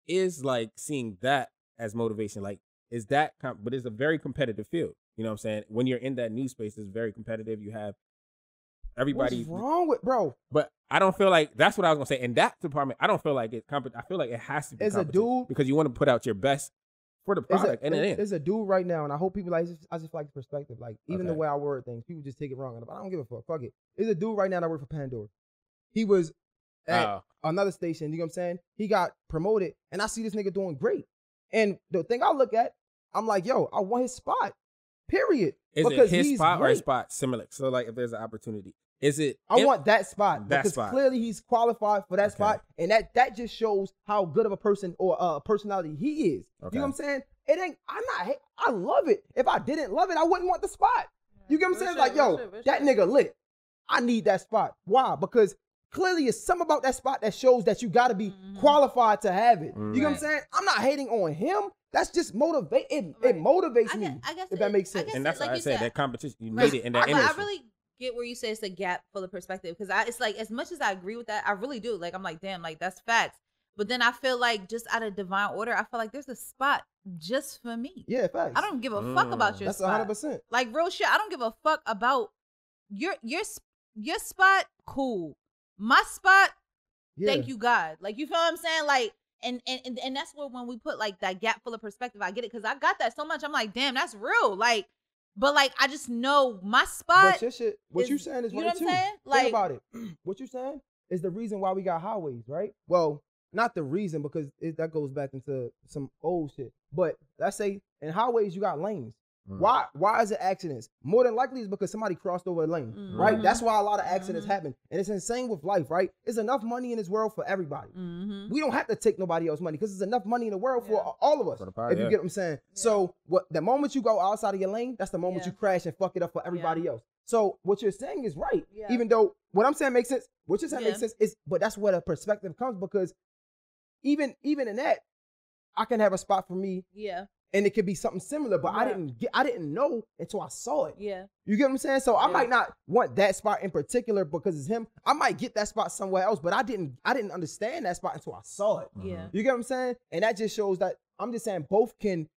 Is like seeing that as motivation, like is that, but it's a very competitive field. You know what I'm saying? When you're in that new space, it's very competitive. You have everybody. What's wrong with bro? But I don't feel like that's what I was gonna say. In that department, I don't feel like it's compet. I feel like it has to be. It's a dude because you want to put out your best for the product. And it is a dude right now, and I hope people like. I just like the perspective. Like even okay. the way I word things, people just take it wrong. I don't give a fuck. Fuck it. There's a dude right now that worked for Pandora. He was at oh. another station. You know what I'm saying? He got promoted, and I see this nigga doing great. And the thing I look at, I'm like, yo, I want his spot. Period. Is it his spot great. or his spot similar? So like if there's an opportunity, is it? I if, want that spot that because spot. clearly he's qualified for that okay. spot. And that, that just shows how good of a person or a uh, personality he is. Okay. You know what I'm saying? It ain't, I'm not, I love it. If I didn't love it, I wouldn't want the spot. You get what I'm saying? Shit, like, yo, shit, shit. that nigga lit. I need that spot. Why? Because clearly it's something about that spot that shows that you got to be mm-hmm. qualified to have it. Mm-hmm. You know what I'm saying? I'm not hating on him. That's just motivate. It, right. it motivates I me. Guess, I guess if it, that makes sense, and that's it, like what I said, said. That competition, you right. need it in that I, industry. I really get where you say it's a gap full of perspective because I, it's like as much as I agree with that, I really do. Like I'm like, damn, like that's facts. But then I feel like just out of divine order, I feel like there's a spot just for me. Yeah, facts. I don't give a mm. fuck about your. That's spot. That's one hundred percent. Like real shit, I don't give a fuck about your your your spot. Cool, my spot. Yeah. Thank you, God. Like you feel what I'm saying, like. And, and and that's where when we put like that gap full of perspective, I get it because I got that so much. I'm like, damn, that's real. Like, but like I just know my spot. But your shit, what you saying is you know what I'm saying? Like, think about it. What you saying is the reason why we got highways, right? Well, not the reason because it, that goes back into some old shit. But let's say in highways you got lanes. Mm. Why why is it accidents? More than likely it's because somebody crossed over a lane, mm. right? That's why a lot of accidents mm. happen. And it's insane with life, right? There's enough money in this world for everybody. Mm-hmm. We don't have to take nobody else's money because there's enough money in the world yeah. for all of us, for part, if you yeah. get what I'm saying. Yeah. So what, the moment you go outside of your lane, that's the moment yeah. you crash and fuck it up for everybody yeah. else. So what you're saying is right, yeah. even though what I'm saying makes sense, what you're saying yeah. makes sense, is, but that's where the perspective comes because even, even in that, I can have a spot for me. Yeah. And it could be something similar, but yeah. I didn't get, I didn't know until I saw it. Yeah, you get what I'm saying. So I yeah. might not want that spot in particular because it's him. I might get that spot somewhere else, but I didn't, I didn't understand that spot until I saw it. Yeah, you get what I'm saying. And that just shows that I'm just saying both can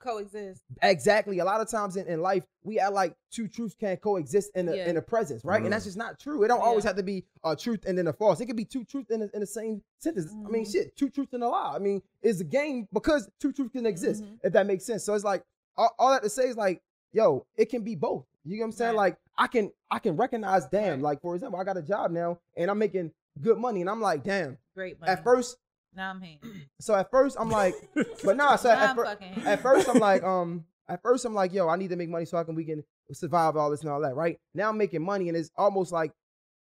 coexist. Exactly. A lot of times in, in life, we act like two truths can't coexist in a yeah. in a presence, right? Mm. And that's just not true. It don't yeah. always have to be a truth and then a false. It could be two truths in, in the same sentence. Mm-hmm. I mean, shit, two truths and a lie. I mean. Is a game because two truths can exist, mm-hmm. if that makes sense. So it's like all, all that to say is like, yo, it can be both. You know what I'm saying? Right. Like I can I can recognize, damn, right. like for example, I got a job now and I'm making good money and I'm like, damn, great money. At first, now I'm hating. So at first I'm like, but nah. So at, fir at first I'm like, um, at first I'm like, yo, I need to make money so I can we can survive all this and all that, right? Now I'm making money and it's almost like,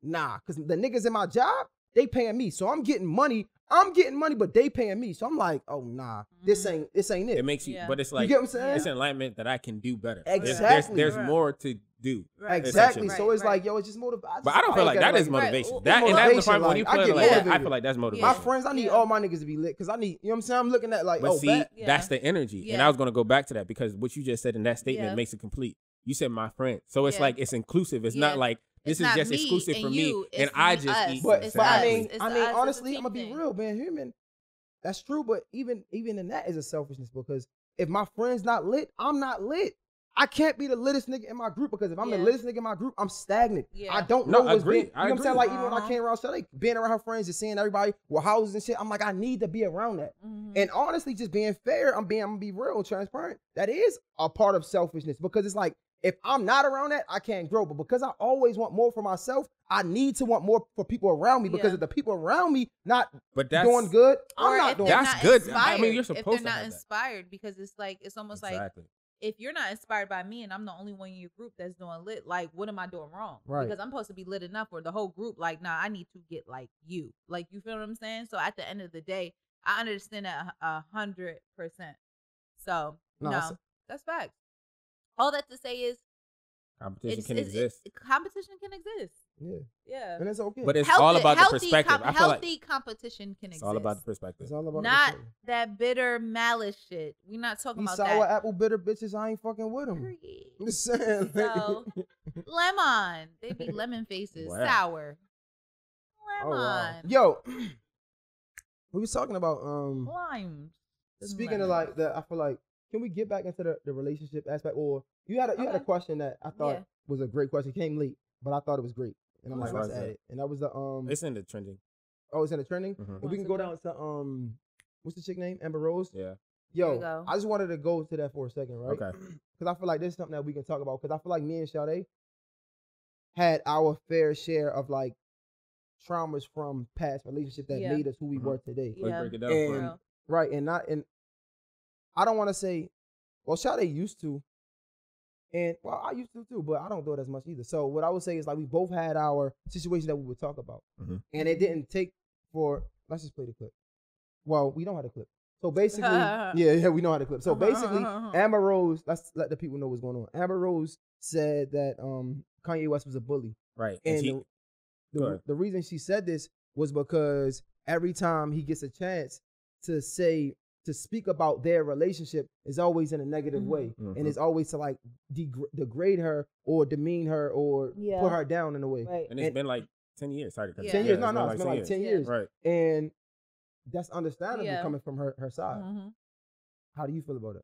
nah, because the niggas in my job they paying me, so I'm getting money. I'm getting money, but they paying me. So I'm like, oh nah, this ain't this ain't it. It makes you, yeah. but it's like you get what I'm saying? It's an enlightenment that I can do better. Exactly. There's, there's, there's more to do. Right. Exactly. Right. So it's right. like, yo, it's just motivation. But I don't I feel like that, that is motivation. Right. That, motivation. That and that's the part like, when you play like, yeah. I feel like that's motivation. My friends, I need yeah. all my niggas to be lit because I need. You know what I'm saying? I'm looking at like, but oh, see, that, yeah. that's the energy. Yeah. And I was gonna go back to that because what you just said in that statement yeah. makes it complete. You said my friend, so it's yeah. like it's inclusive. It's yeah. not like. This it's is just exclusive for you, me, and I just us. Eat. But, but I mean, I mean, honestly, I'm gonna be real, being human. That's true, but even even in that is a selfishness because if my friend's not lit, I'm not lit. I can't be the littest nigga in my group because if I'm yeah. the littest nigga in my group, I'm stagnant. Yeah. I don't no, know what's being, you I know agree. What I'm saying? Like, uh-huh. even when I came around Sade, being around her friends and seeing everybody with houses and shit, I'm like, I need to be around that. Mm-hmm. And honestly, just being fair, I'm being, I'm gonna be real and transparent. That is a part of selfishness because it's like, If I'm not around that, I can't grow. But because I always want more for myself, I need to want more for people around me, because yeah. if the people around me not but that's, doing good, I'm not doing that's not good. Inspired, I mean, you're supposed if they're to not inspired that. Because it's like it's almost exactly. like if you're not inspired by me and I'm the only one in your group that's doing lit, like what am I doing wrong? Right. Because I'm supposed to be lit enough for the whole group. Like, nah, I need to get like you. Like, you feel what I'm saying? So at the end of the day, I understand that a hundred percent. So no, no that's, that's facts. All that to say is competition it's, can it's, exist. It, competition can exist. Yeah. Yeah. And it's okay. But it's healthy, all about the perspective. Com I feel healthy like competition can it's exist. It's all about the perspective. It's all about not the that bitter malice shit. We're not talking These about sour that. sour apple bitter bitches, I ain't fucking with them. I'm just saying. So, lemon. They be lemon faces. Wow. Sour. Lemon. Oh, wow. Yo. We was talking about um lime. Speaking lemon. Of like the I feel like can we get back into the, the relationship aspect? Or you had a, you okay. had a question that I thought yeah. was a great question. It came late, but I thought it was great, and I'm like, let's add it. And that was the um. It's in the trending. Oh, it's in the trending. Mm-hmm. If we can go down to um, what's the chick name? Amber Rose. Yeah. Yo, I just wanted to go to that for a second, right? Okay. Because I feel like there's something that we can talk about. Because I feel like me and Sade had our fair share of like traumas from past relationships that yeah. made us who we mm-hmm. were today. Yeah. Let's break it down. And, for right, and not and. I don't want to say, well, Sade used to, and well, I used to too, but I don't do it as much either. So what I would say is like we both had our situation that we would talk about, mm-hmm. and it didn't take for. Let's just play the clip. Well, we don't have the clip, so basically, yeah, yeah, we know how to clip. So basically, Amber Rose. Let's let the people know what's going on. Amber Rose said that um, Kanye West was a bully, right? And, and she, the, the, the reason she said this was because every time he gets a chance to say. to speak about their relationship is always in a negative mm-hmm. way. Mm-hmm. And it's always to like deg degrade her or demean her or yeah. put her down in a way. Right. And it's and been like ten years. Sorry, yeah. ten years, yeah, no, no, it's been like, it's been 10, like years. ten years. Right. And that's understandable yeah. coming from her, her side. Mm-hmm. How do you feel about it?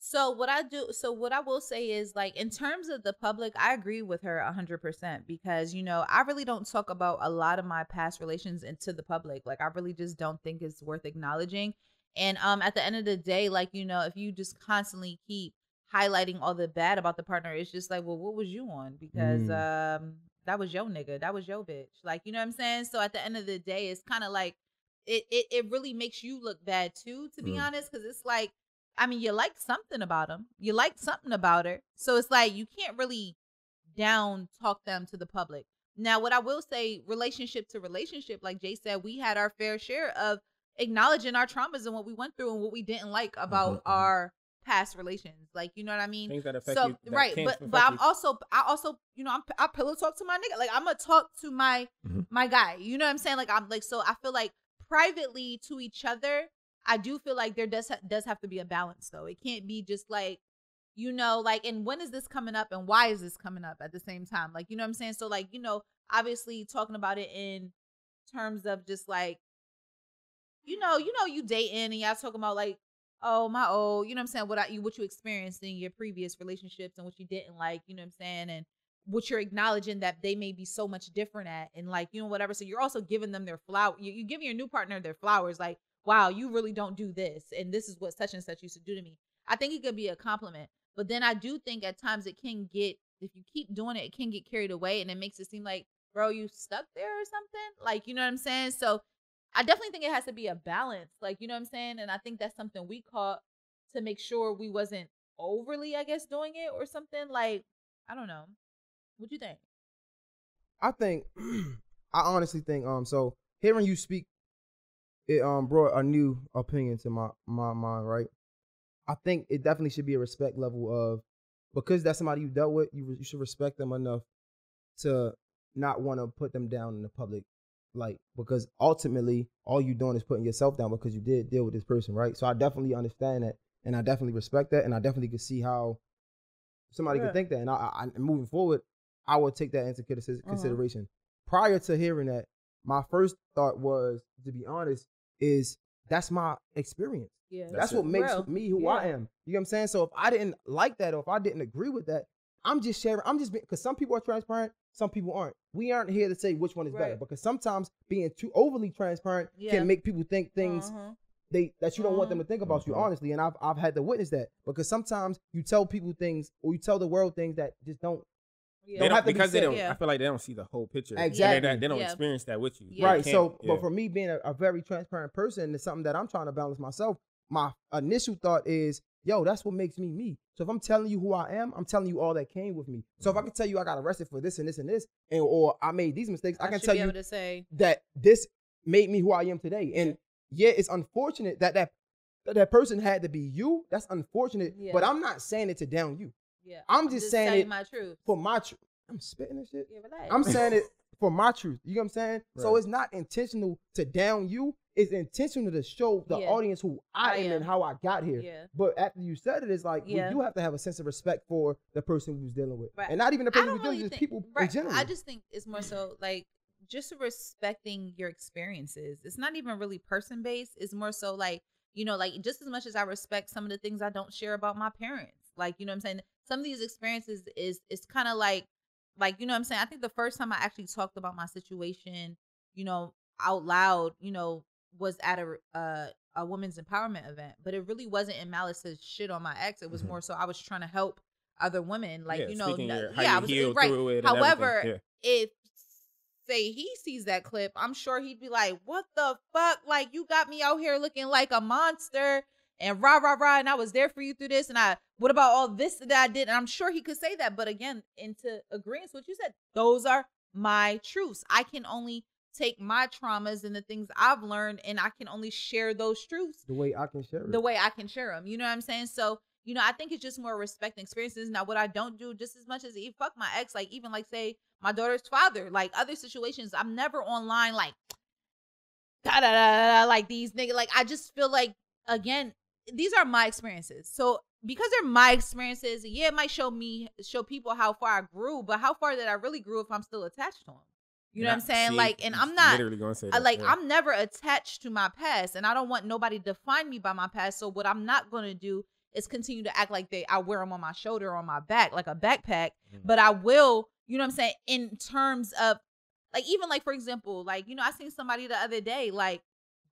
So what I do, so what I will say is like, in terms of the public, I agree with her a hundred percent because, you know, I really don't talk about a lot of my past relations into the public. Like I really just don't think it's worth acknowledging. And um, at the end of the day, like, you know, if you just constantly keep highlighting all the bad about the partner, it's just like, well, what was you on? Because mm. um, that was your nigga. That was your bitch. Like, you know what I'm saying? So at the end of the day, it's kind of like it, it it really makes you look bad, too, to be mm. honest, because it's like, I mean, you like something about him. You like something about her. So it's like you can't really down talk them to the public. Now, what I will say, relationship to relationship, like Jay said, we had our fair share of acknowledging our traumas and what we went through and what we didn't like about mm-hmm. our past relations, like, you know what I mean? Things that affect so, you, that right, but but I'm you. also I also you know I'm I pillow talk to my nigga, like I'm gonna talk to my mm-hmm. my guy, you know what I'm saying? Like I'm like so I feel like privately to each other, I do feel like there does ha does have to be a balance though. It can't be just like, you know, like, and when is this coming up and why is this coming up at the same time? Like, you know what I'm saying? So like, you know, obviously talking about it in terms of just like. You know, you know, you dating and y'all talking about like, oh my, oh, you know what I'm saying? What I, you, what you experienced in your previous relationships and what you didn't like, you know what I'm saying? And what you're acknowledging that they may be so much different at and like, you know, whatever. So you're also giving them their flower. You, you're giving your new partner their flowers. Like, wow, you really don't do this. And this is what such and such used to do to me. I think it could be a compliment, but then I do think at times it can get, if you keep doing it, it can get carried away and it makes it seem like, bro, you stuck there or something. Like, you know what I'm saying? So I definitely think it has to be a balance, like, you know what I'm saying? And I think that's something we caught to make sure we wasn't overly, I guess, doing it or something. Like, I don't know. What do you think? I think, I honestly think, um, so hearing you speak, it um brought a new opinion to my, my mind, right? I think it definitely should be a respect level of, because that's somebody you dealt with, you, you should respect them enough to not want to put them down in the public. Like, because ultimately all you're doing is putting yourself down because you did deal with this person, right? So I definitely understand that and I definitely respect that and I definitely could see how somebody yeah. could think that. And I, I, moving forward, I would take that into consideration. Uh-huh. Prior to hearing that, my first thought was, to be honest, is that's my experience. Yeah. That's, that's what makes real. me who yeah. I am. You know what I'm saying? So if I didn't like that or if I didn't agree with that, I'm just sharing. I'm just being, because some people are transparent, some people aren't. We aren't here to say which one is right. better, because sometimes being too overly transparent yeah. can make people think things uh-huh. they that you don't want them to think about mm-hmm. you, honestly. And I've I've had to witness that, because sometimes you tell people things or you tell the world things that just don't. Yeah. They don't, because they don't. Yeah. I feel like they don't see the whole picture. Exactly. They, they don't yeah. experience that with you. Yeah. Right. So, yeah. but for me, being a, a very transparent person, it's something that I'm trying to balance myself. My initial thought is, yo, that's what makes me me. So if I'm telling you who I am, I'm telling you all that came with me. So mm-hmm. if I can tell you I got arrested for this and this and this, and or I made these mistakes, I, I can tell you to say that this made me who I am today. And yeah, it's unfortunate that that that, that person had to be you. That's unfortunate. Yeah. But I'm not saying it to down you. Yeah, I'm, I'm just, just saying it my truth. for my truth. I'm spitting this shit. Yeah, relax. I'm saying it for my truth. You know what I'm saying? Right. So it's not intentional to down you. It's intentional to show the yeah. audience who I, I am, am and how I got here. Yeah. But after you said it, it's like yeah. we do have to have a sense of respect for the person who's dealing with, right. and not even the person who's really dealing with, just people right. in general. I just think it's more so like just respecting your experiences. It's not even really person based. It's more so like, you know, like just as much as I respect some of the things I don't share about my parents. Like, you know what I'm saying? Some of these experiences is, it's kind of like, like, you know what I'm saying? I think the first time I actually talked about my situation, you know, out loud, you know, was at a, uh, a women's empowerment event, but it really wasn't in malice to shit on my ex. It was mm-hmm. more so I was trying to help other women. Like, yeah, you know, your, yeah, you I was it, right. It However, yeah. if say he sees that clip, I'm sure he'd be like, what the fuck? Like, you got me out here looking like a monster. And rah, rah, rah, and I was there for you through this, and I, what about all this that I did? And I'm sure he could say that, but again, into agreeance with what you said, those are my truths. I can only take my traumas and the things I've learned, and I can only share those truths. The way I can share them. The way I can share them, you know what I'm saying? So, you know, I think it's just more respecting experiences. Now, what I don't do just as much as, even fuck my ex, like even like, say, my daughter's father, like other situations, I'm never online like, da-da-da-da, like these niggas, like I just feel like, again, these are my experiences. So because they're my experiences, yeah, it might show me, show people how far I grew, but how far that I really grew if I'm still attached to them. You know not, what I'm saying? See, like, and I'm not, literally gonna say that, like, yeah. I'm never attached to my past, and I don't want nobody to define me by my past. So what I'm not going to do is continue to act like they, I wear them on my shoulder, on my back, like a backpack, mm-hmm. but I will, you know what I'm saying? In terms of like, even like, for example, like, you know, I seen somebody the other day, like,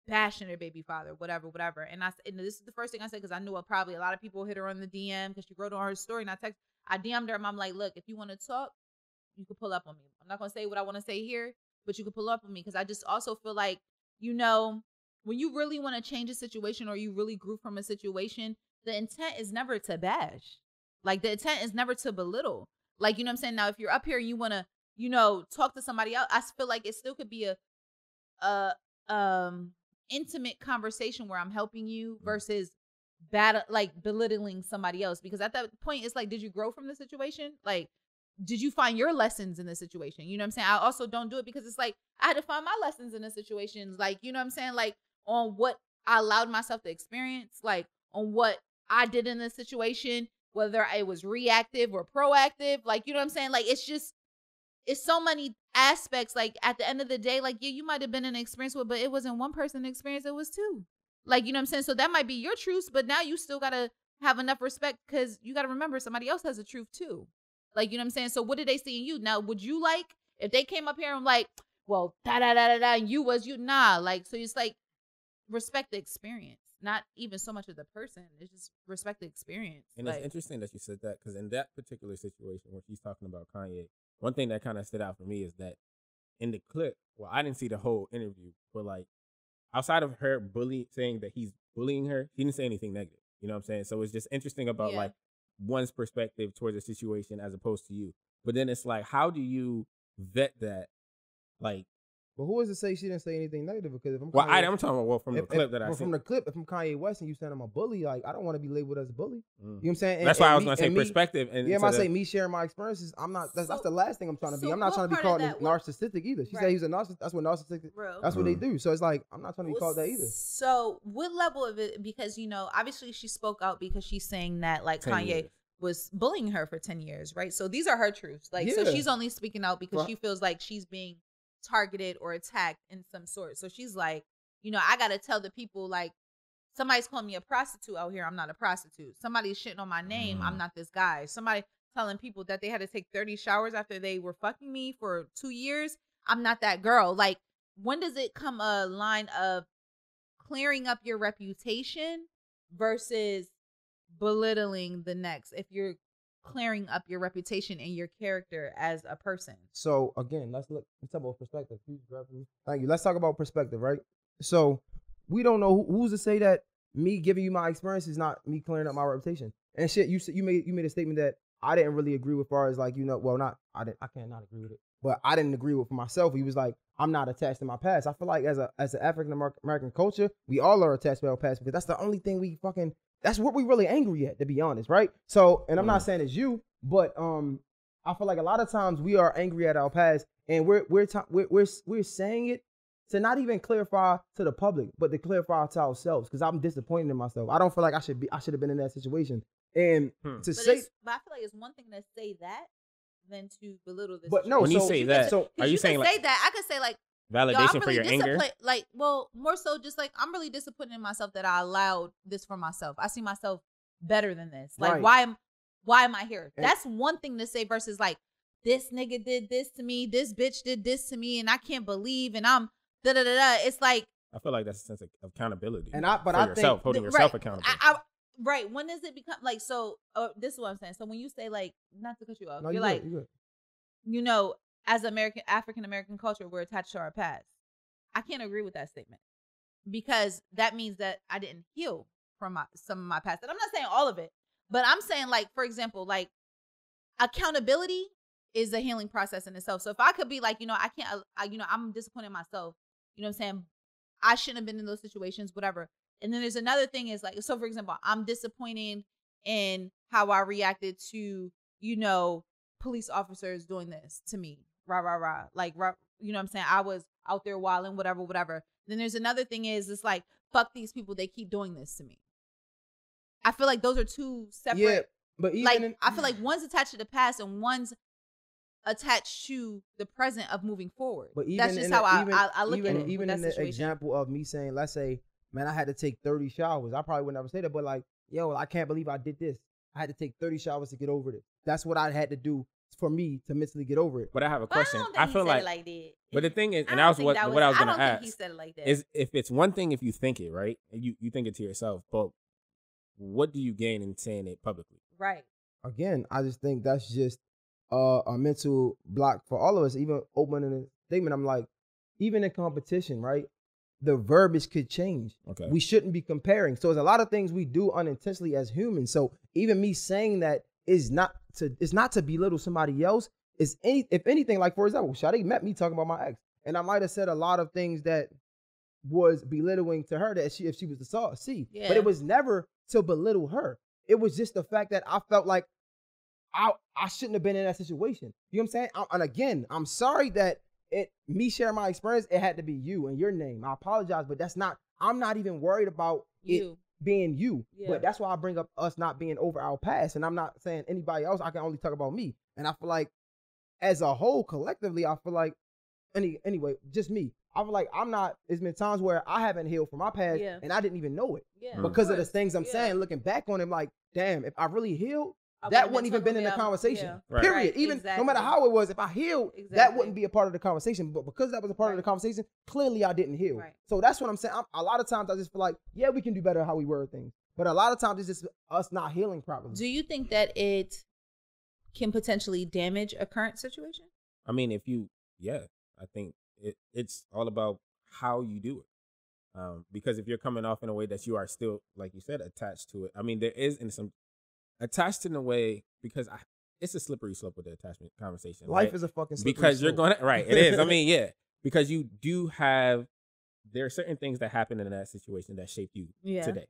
bashing her baby father, whatever, whatever. And I and this is the first thing I said, because I knew probably a lot of people hit her on the D M because she wrote on her story, and I text, I D M'd her, and I'm like, look, if you want to talk, you can pull up on me. I'm not gonna say what I want to say here, but you can pull up on me, because I just also feel like, you know, when you really want to change a situation or you really grew from a situation, the intent is never to bash. Like, the intent is never to belittle. Like, you know what I'm saying? Now, if you're up here and you want to, you know, talk to somebody else, I feel like it still could be a, a, um. intimate conversation where I'm helping you versus bad, like belittling somebody else, because at that point it's like, did you grow from the situation? Like, did you find your lessons in the situation? You know what I'm saying? I also don't do it because it's like, I had to find my lessons in the situations, like, you know what I'm saying? Like, on what I allowed myself to experience, like on what I did in the situation, whether I was reactive or proactive, like, you know what I'm saying? Like, it's just, it's so many aspects. Like, at the end of the day, like, yeah, you might have been in an experience with, but it wasn't one person experience, it was two. Like, you know what I'm saying? So that might be your truth, but now you still got to have enough respect, because you got to remember somebody else has a truth too. Like, you know what I'm saying? So what did they see in you? Now, would you like, if they came up here and I'm like, well, da da da da da, and you was you, nah. Like, so it's like, respect the experience, not even so much of the person. It's just respect the experience. And like, it's interesting that you said that, because in that particular situation, when she's talking about Kanye, one thing that kind of stood out for me is that in the clip, well, I didn't see the whole interview, but like outside of her bully saying that he's bullying her, he didn't say anything negative. You know what I'm saying? So it's just interesting about yeah. like one's perspective towards a situation as opposed to you. But then it's like, how do you vet that? Like, but who is to say she didn't say anything negative? Because if I'm Kanye, well, I, I'm talking about well, from the if, clip if, that I well, seen. From the clip, if I'm Kanye West and you saying I'm a bully, like, I don't want to be labeled as a bully. Mm. You know what I'm saying? And, that's and why I was going to say and perspective. And yeah, I say me sharing my experiences. I'm not. That's, so, that's the last thing I'm trying to so be. I'm not trying to be called narcissistic either. She right. said he's a narcissist. That's what narcissistic. Real. That's mm. what they do. So it's like, I'm not trying to be well, called that either. So what level of it? Because, you know, obviously she spoke out because she's saying that like Kanye years. was bullying her for ten years, right? So these are her truths. Like, yeah. so she's only speaking out because well, she feels like she's being targeted or attacked in some sort. So she's like, you know, I gotta tell the people, like, somebody's calling me a prostitute out here. I'm not a prostitute. Somebody's shitting on my name. Mm. I'm not this guy. Somebody telling people that they had to take thirty showers after they were fucking me for two years. I'm not that girl. Like, when does it come a line of clearing up your reputation versus belittling the next, if you're clearing up your reputation and your character as a person. So again, let's look, let's talk about perspective. Thank you. Let's talk about perspective, right? So we don't know who's to say that me giving you my experience is not me clearing up my reputation. And shit, you you made you made a statement that I didn't really agree with, as far as like, you know, well, not I didn't I can't not agree with it, but I didn't agree with for myself. He was like, I'm not attached to my past. I feel like as a as an African American culture, we all are attached to our past, because that's the only thing we fucking that's what we really angry at, to be honest, right? So, and I'm mm. not saying it's you, but um, I feel like a lot of times we are angry at our past, and we're we're we're we're we're saying it to not even clarify to the public, but to clarify to ourselves, because I'm disappointed in myself. I don't feel like I should be. I should have been in that situation. And hmm. to but say, but I feel like it's one thing to say that than to belittle this. But situation. No, when so, you say you that, so are you, you saying like, say that? I could say like validation yo, for really your anger. Like, well, more so just like I'm really disappointed in myself that I allowed this for myself. I see myself better than this. Like, right. why am, why am I here? And that's one thing to say versus like this nigga did this to me, this bitch did this to me, and I can't believe, and I'm. Da, da, da, da. It's like I feel like that's a sense of accountability, and I, but for I yourself, think, holding th yourself right, accountable. I, I, right? When does it become like so? Uh, this is what I'm saying. So when you say like, not to cut you off, no, you're, you're like, good, you're you know, as American African American culture, we're attached to our past. I can't agree with that statement, because that means that I didn't heal from my, some of my past. And I'm not saying all of it, but I'm saying like, for example, like accountability is a healing process in itself. So if I could be like, you know, I can't, I, you know, I'm disappointed in myself. You know what I'm saying? I shouldn't have been in those situations, whatever. And then there's another thing is like, so for example, I'm disappointed in how I reacted to, you know, police officers doing this to me. Rah, rah, rah. Like, rah, you know what I'm saying? I was out there wilding, whatever, whatever. Then there's another thing is it's like, fuck these people. They keep doing this to me. I feel like those are two separate. Yeah, but even like, in I feel like one's attached to the past and one's attached to the present of moving forward. But even that's just how the, even, I, I look even, at it. Even in the situation. Example of me saying, let's say, man, I had to take thirty showers. I probably would never say that, but like, yo, I can't believe I did this. I had to take thirty showers to get over this. That's what I had to do for me to mentally get over it. But I have a question. Well, I, don't think I feel he said like, it like that. But the thing is, and I was what, was what I was going to ask. He said it like that. Is if it's one thing if you think it right, you you think it to yourself, but what do you gain in saying it publicly? Right. Again, I just think that's just Uh, a mental block for all of us. Even opening a statement, I'm like, even in competition, right? The verbiage could change. Okay. We shouldn't be comparing. So there's a lot of things we do unintentionally as humans. So even me saying that is not to, it's not to belittle somebody else. It's any, if anything, like for example, Sade met me talking about my ex, and I might have said a lot of things that was belittling to her that she, if she was to see, yeah. But it was never to belittle her. It was just the fact that I felt like I, I shouldn't have been in that situation. You know what I'm saying? I, and again, I'm sorry that it me sharing my experience, it had to be you and your name. I apologize, but that's not, I'm not even worried about you. It being you. Yeah. But that's why I bring up us not being over our past. And I'm not saying anybody else. I can only talk about me. And I feel like as a whole, collectively, I feel like, any anyway, just me. I feel like I'm not, it's been times where I haven't healed from my past, yeah. And I didn't even know it. Yeah, because of, of the things I'm yeah. saying, looking back on it, like, damn, if I really healed, that wouldn't even been in the up. Conversation, yeah. Right. Period. Right. Even exactly. No matter how it was, if I healed, exactly. That wouldn't be a part of the conversation. But because that was a part right. of the conversation, clearly I didn't heal. Right. So that's what I'm saying. I'm, a lot of times I just feel like, yeah, we can do better how we word things. But a lot of times it's just us not healing properly. Do you think that it can potentially damage a current situation? I mean, if you, yeah, I think it, it's all about how you do it. Um, because if you're coming off in a way that you are still, like you said, attached to it. I mean, there is in some... attached in a way, because I, it's a slippery slope with the attachment conversation. Life right? is a fucking slippery because slope. Because you're going to, right, it is. I mean, yeah. Because you do have, there are certain things that happen in that situation that shape you yeah. today,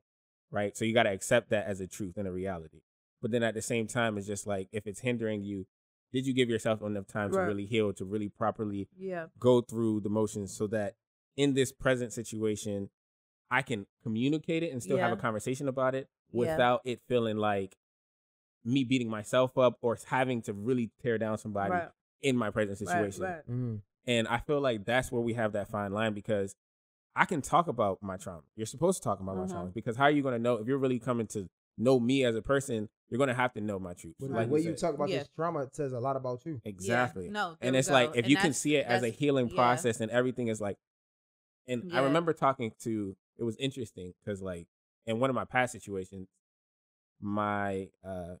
right? So you got to accept that as a truth and a reality. But then at the same time, it's just like, if it's hindering you, did you give yourself enough time right. to really heal, to really properly yeah. go through the motions so that in this present situation, I can communicate it and still yeah. have a conversation about it without yeah. it feeling like, me beating myself up or having to really tear down somebody right. in my present situation. Right, right. Mm. And I feel like that's where we have that fine line, because I can talk about my trauma. You're supposed to talk about mm-hmm. my trauma, because how are you going to know if you're really coming to know me as a person? You're going to have to know my truth. Well, like the way you, you talk about yeah. this trauma, it says a lot about you. Exactly. Yeah. No, and it's go. Like, if and you can see it as a healing yeah. process and everything is like, and yeah. I remember talking to it was interesting because, like, in one of my past situations, my uh,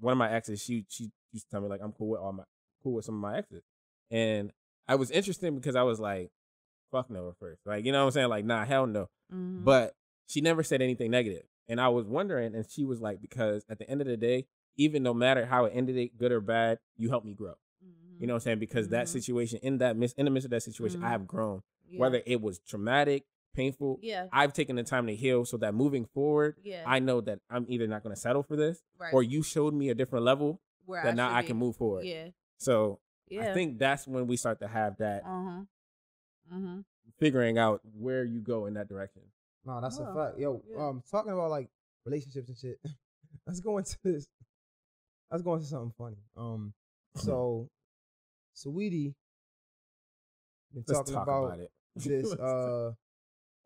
one of my exes, she she used to tell me like, I'm cool with all my cool with some of my exes, and I was interesting because I was like, fuck no at first, like, you know what I'm saying, like, nah, hell no. Mm-hmm. But she never said anything negative, and I was wondering, and she was like, because at the end of the day, even no matter how it ended, it good or bad, you helped me grow. Mm-hmm. You know what I'm saying? Because mm-hmm. that situation, in that in the midst of that situation, mm-hmm. I have grown. Yeah. Whether it was traumatic, painful, yeah. I've taken the time to heal so that moving forward, yeah. I know that I'm either not going to settle for this, right. or you showed me a different level where that I now I can be. Move forward. Yeah. So yeah. I think that's when we start to have that uh-huh. Uh-huh. figuring out where you go in that direction. No, that's oh. a fact. Yo, yeah. um, talking about like relationships and shit, let's go into this. Let's go into something funny. Um, so, Saweetie been let's talking talk about, about it. This. Uh,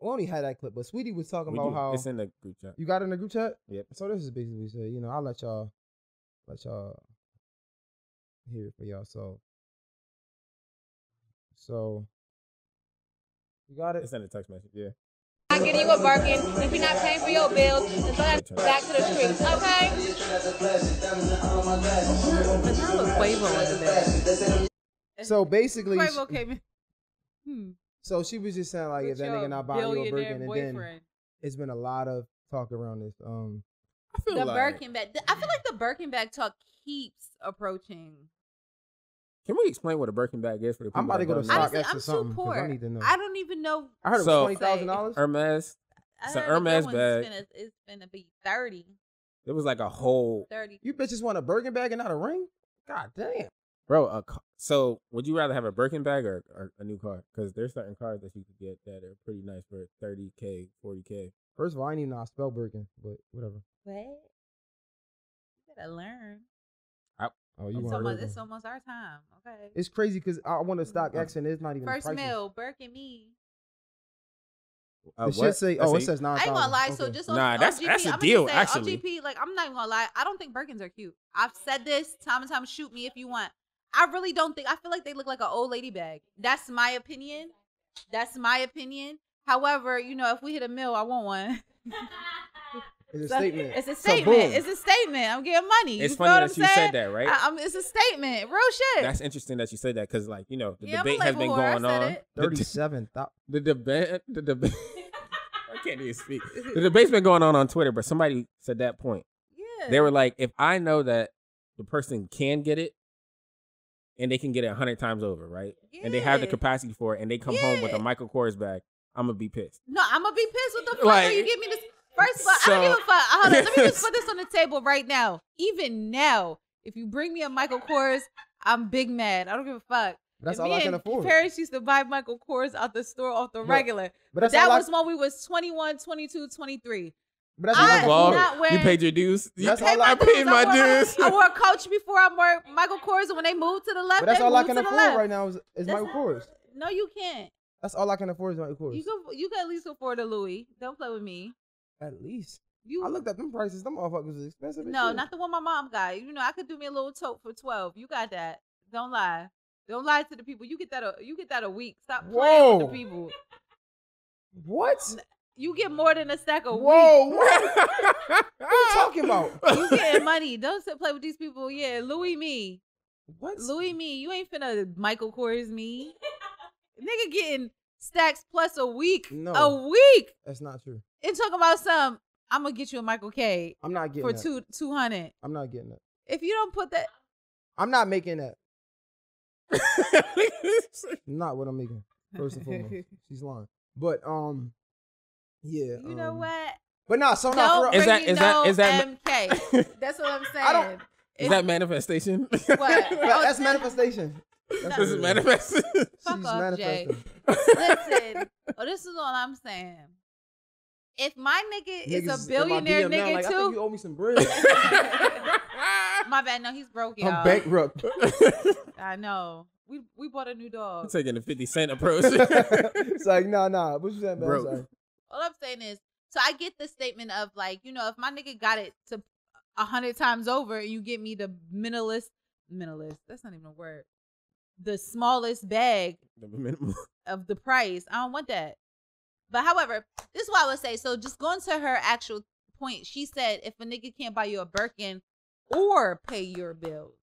we only had that clip, but Saweetie was talking we about do. How it's in the group chat. You got it in the group chat? Yep. So this is basically, so, you know, I'll let y'all, let y'all hear it for y'all. So, so you got it. It's in the text message. Yeah. I'm getting you a Birkin. If you're not paying for your bills, then throw that back to the streets, okay? But now look, Quavo in the So basically, Quavo came in. Hmm. So she was just saying like, if that nigga not buying you a Birkin, boyfriend. And then it's been a lot of talk around this. Um, I feel the like, Birkin bag. I feel like the Birkin bag talk keeps approaching. Can we explain what a Birkin bag is for the people? I'm about to go to StockX or something. I'm too poor. I, need to know. I don't even know. I heard so, it was twenty thousand dollars. Hermes. It's an Hermes bag. Gonna, it's going to be thirty. It was like a whole. thirty. You bitches want a Birkin bag and not a ring? God damn. Bro, a, so would you rather have a Birkin bag or, or a new car? Because there's certain cars that you could get that are pretty nice for thirty K, forty K. First of all, I didn't even know how to spell Birkin, but whatever. What? You gotta learn. Oh, you it's, almost, it's almost our time. Okay. It's crazy because I want to stock action. It's not even first pricey. Meal. Birkin me. Uh, the shit say. Oh, it says nine. I ain't gonna lie. Okay. So just on, nah, that's O G P, that's a I'm deal. Say, actually, O G P. Like I'm not even gonna lie. I don't think Birkins are cute. I've said this time and time. Shoot me if you want. I really don't think. I feel like they look like an old lady bag. That's my opinion. That's my opinion. However, you know, if we hit a mill, I want one. It's a statement. It's a statement. So it's a statement. I'm getting money. It's you funny that you said that, right? I, it's a statement. Real shit. That's interesting that you said that because, like, you know, the yeah, debate has been going on. thirty-seven. The debate. The debate. I can't even speak. The debate's been going on on Twitter, but somebody said that point. Yeah. They were like, if I know that the person can get it, and they can get it a hundred times over, right? Yeah. And they have the capacity for it, and they come yeah. home with a Michael Kors bag, I'm gonna be pissed. No, I'm gonna be pissed. What the fuck? Like, are you give me this. First of all, so, I don't give a fuck. Hold on, let me just put this on the table right now. Even now, if you bring me a Michael Kors, I'm big mad. I don't give a fuck. That's if all I can afford. Paris used to buy Michael Kors out the store off the no, regular. But that's that was I, when we was twenty-one, twenty-two, twenty-three. But that's I all I bought. You paid your dues. You that's all I paid my dues. I wore a Coach before I wore Michael Kors, and when they moved to the left, but that's they all I can afford left. Right now is, is Michael Kors. No, you can't. That's all I can afford is Michael Kors. You can, you can at least afford a Louis. Don't play with me. At least you. I looked up them prices. Them motherfuckers is expensive. No, shit. Not the one my mom got. You know, I could do me a little tote for twelve. You got that? Don't lie. Don't lie to the people. You get that. A, you get that a week. Stop Whoa. Playing with the people. What? You get more than a stack a week. Whoa! What? What are you talking about? You getting money? Don't sit play with these people. Yeah, Louis me. What? Louis me. You ain't finna Michael Kors me. Nigga getting stacks plus a week. No, a week. That's not true. And talk about some, I'm gonna get you a Michael K. I'm not getting for that. two two hundred. I'm not getting that. If you don't put that, I'm not making that. Not what I'm making. First and foremost, she's lying. But um, yeah. You um, know what? But nah, so not for is that is no that is that M K? That's what I'm saying. I don't, is if, that manifestation? What? That's manifestation. That's no, this is manifesting. Fuck off, Jay. Listen, oh, this is all I'm saying. If my nigga Niggas is a billionaire nigga, like, too. I think you owe me some bread. My bad. No, he's broke, y'all. I'm bankrupt. I know. We we bought a new dog. I'm taking a fifty cent approach. It's like, no, nah, no. Nah. What you saying, man? I'm sorry. All I'm saying is, so I get the statement of like, you know, if my nigga got it to a hundred times over, you get me the minimalist, minimalist, that's not even a word, the smallest bag the of the price. I don't want that. But however, this is what I would say. So just going to her actual point, she said, if a nigga can't buy you a Birkin or pay your bills.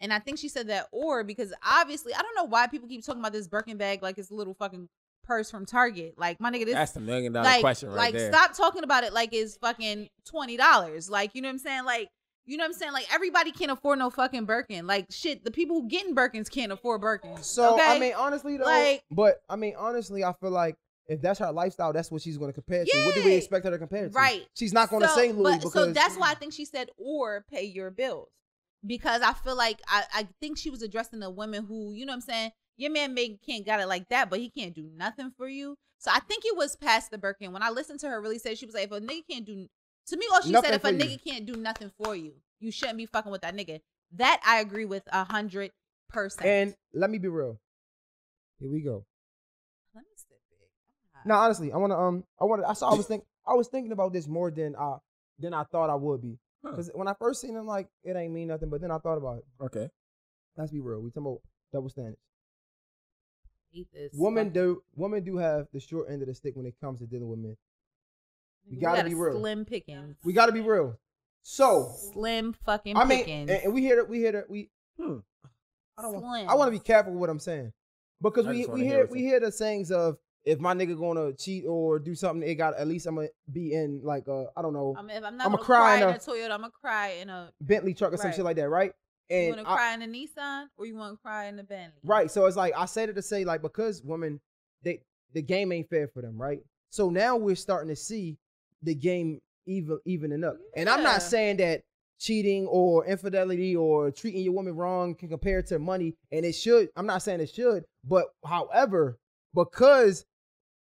And I think she said that or, because obviously, I don't know why people keep talking about this Birkin bag like it's a little fucking purse from Target. Like, my nigga, this, that's a million dollar like, question right like, there. Like, stop talking about it like it's fucking twenty dollars. Like, you know what I'm saying? Like, you know what I'm saying? Like, everybody can't afford no fucking Birkin. Like, shit, the people who getting Birkins can't afford Birkins. So, okay? I mean, honestly, though, like, but, I mean, honestly, I feel like, if that's her lifestyle, that's what she's going to compare yeah. to. What do we expect her to compare to? Right. She's not going to so, say Louis but, because... So that's why I think she said, or pay your bills. Because I feel like, I, I think she was addressing the women who, you know what I'm saying, your man may, can't got it like that, but he can't do nothing for you. So I think it was past the Birkin. When I listened to her really say, she was like, if a nigga can't do... To me, all she nothing said, if a nigga you. can't do nothing for you, you shouldn't be fucking with that nigga. That I agree with one hundred percent. And let me be real. Here we go. No, honestly, I wanna um, I wanna. I saw. I was think. I was thinking about this more than I than I thought I would be. Because huh. when I first seen him, like it ain't mean nothing. But then I thought about it. Okay. Let's be real. We talking about double standards. Eat this. Women do. Women do have the short end of the stick when it comes to dealing with men. We, we gotta, gotta be real. Slim pickings. We gotta be real. So slim fucking. I mean, pickings. And, and we hear that. We hear that. We. Hmm. I don't want. I want to be careful with what I'm saying, because I we we hear, hear we hear the sayings of, if my nigga gonna cheat or do something, it got, at least I'm gonna be in like a, I don't know. I mean, if I'm not I'm gonna, gonna cry, cry in a, a Toyota, I'm gonna cry in a Bentley truck or right. some shit like that, right? And you wanna I, cry in a Nissan or you wanna cry in a Bentley? Right. So it's like I said it to say, like, because women, they the game ain't fair for them, right? So now we're starting to see the game even evening up. Yeah. And I'm not saying that cheating or infidelity or treating your woman wrong can compare to money, and it should. I'm not saying it should, but however, because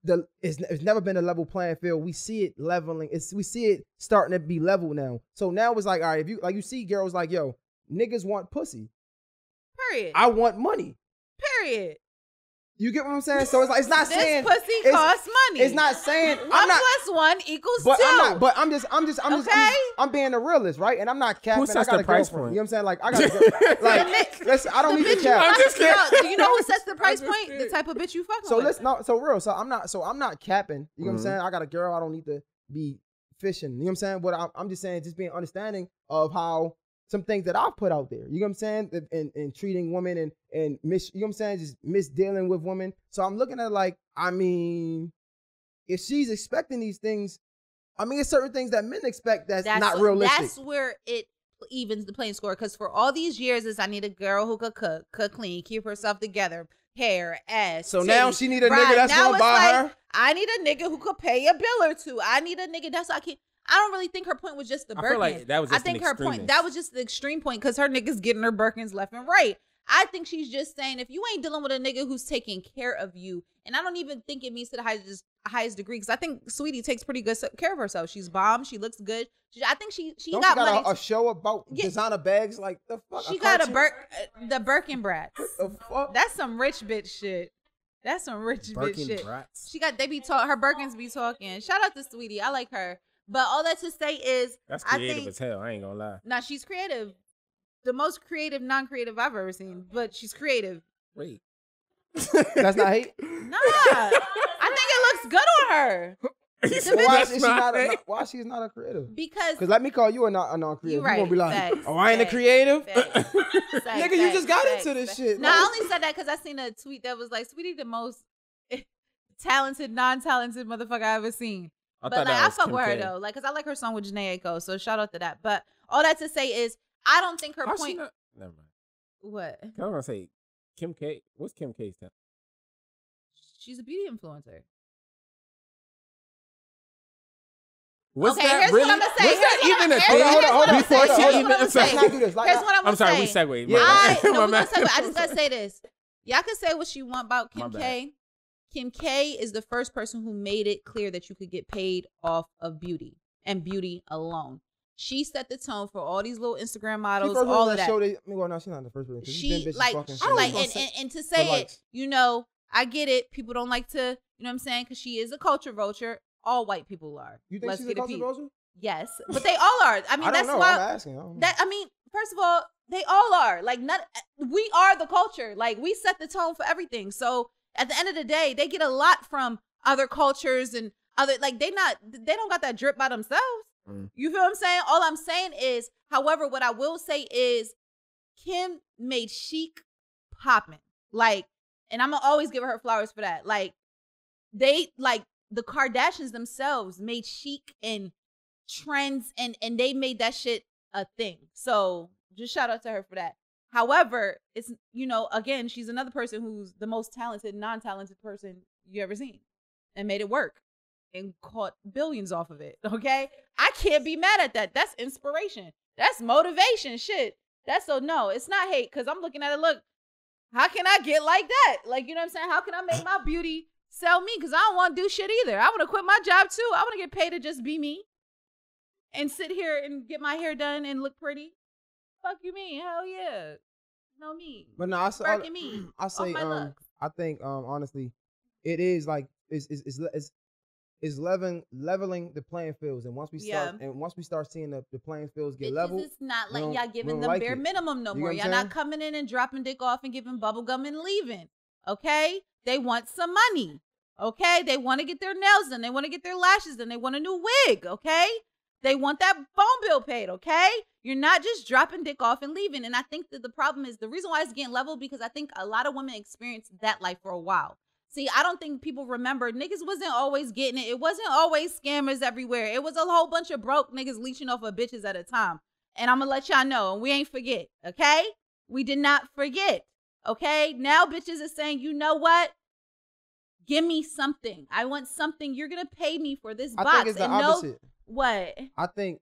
the it's, it's never been a level playing field. We see it leveling. It's we see it starting to be level now. So now it's like, all right, if you like, you see girls like, yo, niggas want pussy. Period. I want money. Period. You get what I'm saying? So it's like, it's not this saying pussy costs money. It's not saying one I'm not, plus one equals but two. I'm not, but I'm just, I'm just, I'm okay? just, I'm, just, I'm being a realist, right? And I'm not capping. Who sets I got the price point? You know what I'm saying? Like I got to like, listen, I don't need to cap. I'm just kidding. No, you know who sets the price point? Kidding. The type of bitch you fucking so with. So let's not, so real. So I'm not, so I'm not capping. You know mm-hmm. what I'm saying? I got a girl. I don't need to be fishing. You know what I'm saying? But I'm, I'm just saying, just being understanding of how some things that I've put out there, you know what I'm saying? And, and treating women and, and mis, you know what I'm saying? Just misdealing with women. So I'm looking at like, I mean, if she's expecting these things, I mean, it's certain things that men expect that's, that's not realistic. That's where it evens the playing score. Cause for all these years is I need a girl who could cook, cook clean, keep herself together, hair, ass. So titty, now she need a right? nigga that's now gonna buy like, her. I need a nigga who could pay a bill or two. I need a nigga that's I can't. I don't really think her point was just the Birkin. I feel like that was just I think an her point that was just the extreme point because her niggas getting her Birkins left and right. I think she's just saying if you ain't dealing with a nigga who's taking care of you, and I don't even think it means to the highest highest degree because I think Sweetie takes pretty good care of herself. She's bomb. She looks good. She, I think she she don't got, she got money. A, a show about yeah. designer bags like the fuck. She a got a Birk the Birkin brats. The fuck? That's some rich bitch shit. That's some rich Birkin bitch shit. Brats. She got they be talk her Birkins be talking. Shout out to Sweetie. I like her. But all that to say is, that's creative I think, as hell. I ain't gonna lie. Nah, she's creative. The most creative, non-creative I've ever seen. But she's creative. Wait, that's not hate. Nah, I think it looks good on her. So why, is she not a, why she's not a creative? Because let me call you a non, a non-creative. You're right, you gonna be like, facts, oh, I ain't facts, a creative. Facts, facts, nigga, you just got facts, into this facts. Shit. No, like, I only said that because I seen a tweet that was like, Sweetie, the most talented, non-talented motherfucker I ever seen. I but like I fuck with her though, like cause I like her song with Janae Aiko, so shout out to that. But all that to say is, I don't think her How's point. Not... Never mind. What? I was gonna say, Kim K. What's Kim K's talent? She's a beauty influencer. What's okay, that here's really? What I'm gonna say. Was that here's even a thing? Hold on, hold on. Before she even, I'm sorry. Here's what I'm, I'm sorry, we segued. Yeah. I, no, we're gonna segue. I just gotta say this. Y'all can say what you want about Kim K. Kim K is the first person who made it clear that you could get paid off of beauty and beauty alone. She set the tone for all these little Instagram models, all of that. Show that well, no, she's not the first person. She like, she like, and, and, and to say it, you know, I get it. People don't like to, you know what I'm saying? Because she is a culture vulture. All white people are. You think she's a culture vulture? Yes, but they all are. I mean, I that's know. why. I'm asking. I don't know. That I mean, first of all, they all are. Like, not we are the culture. Like, we set the tone for everything. So. At the end of the day, they get a lot from other cultures and other, like they not, they don't got that drip by themselves. Mm. You feel what I'm saying? All I'm saying is, however, what I will say is Kim made chic popping. Like, and I'm gonna always give her flowers for that. Like they, like the Kardashians themselves made chic and trends and, and they made that shit a thing. So just shout out to her for that. However, it's, you know, again, she's another person who's the most talented, non-talented person you ever seen and made it work and caught billions off of it. Okay. I can't be mad at that. That's inspiration. That's motivation. Shit. That's so no, it's not hate. Cause I'm looking at it. Look, how can I get like that? Like, you know what I'm saying? How can I make my beauty sell me? Cause I don't want to do shit either. I want to quit my job too. I want to get paid to just be me and sit here and get my hair done and look pretty. Fuck you mean? Hell yeah. No me. But no, I say, I, me. I, say um, I think, um, honestly, it is like, it's, it's, it's, it's, it's leveling, leveling the playing fields. And once we start, yeah. and once we start seeing the, the playing fields get leveled. It's not like y'all giving them like bare it. minimum no you more. Y'all not coming in and dropping dick off and giving bubble gum and leaving. Okay. They want some money. Okay. They want to get their nails done. They want to get their lashes done. They want a new wig. Okay. They want that phone bill paid, okay? You're not just dropping dick off and leaving. And I think that the problem is, the reason why it's getting leveled, because I think a lot of women experienced that life for a while. See, I don't think people remember, niggas wasn't always getting it. It wasn't always scammers everywhere. It was a whole bunch of broke niggas leeching off of bitches at a time. And I'm gonna let y'all know, and we ain't forget, okay? We did not forget, okay? Now bitches are saying, you know what? Give me something. I want something. You're gonna pay me for this box. I think it's the opposite. No, what I think,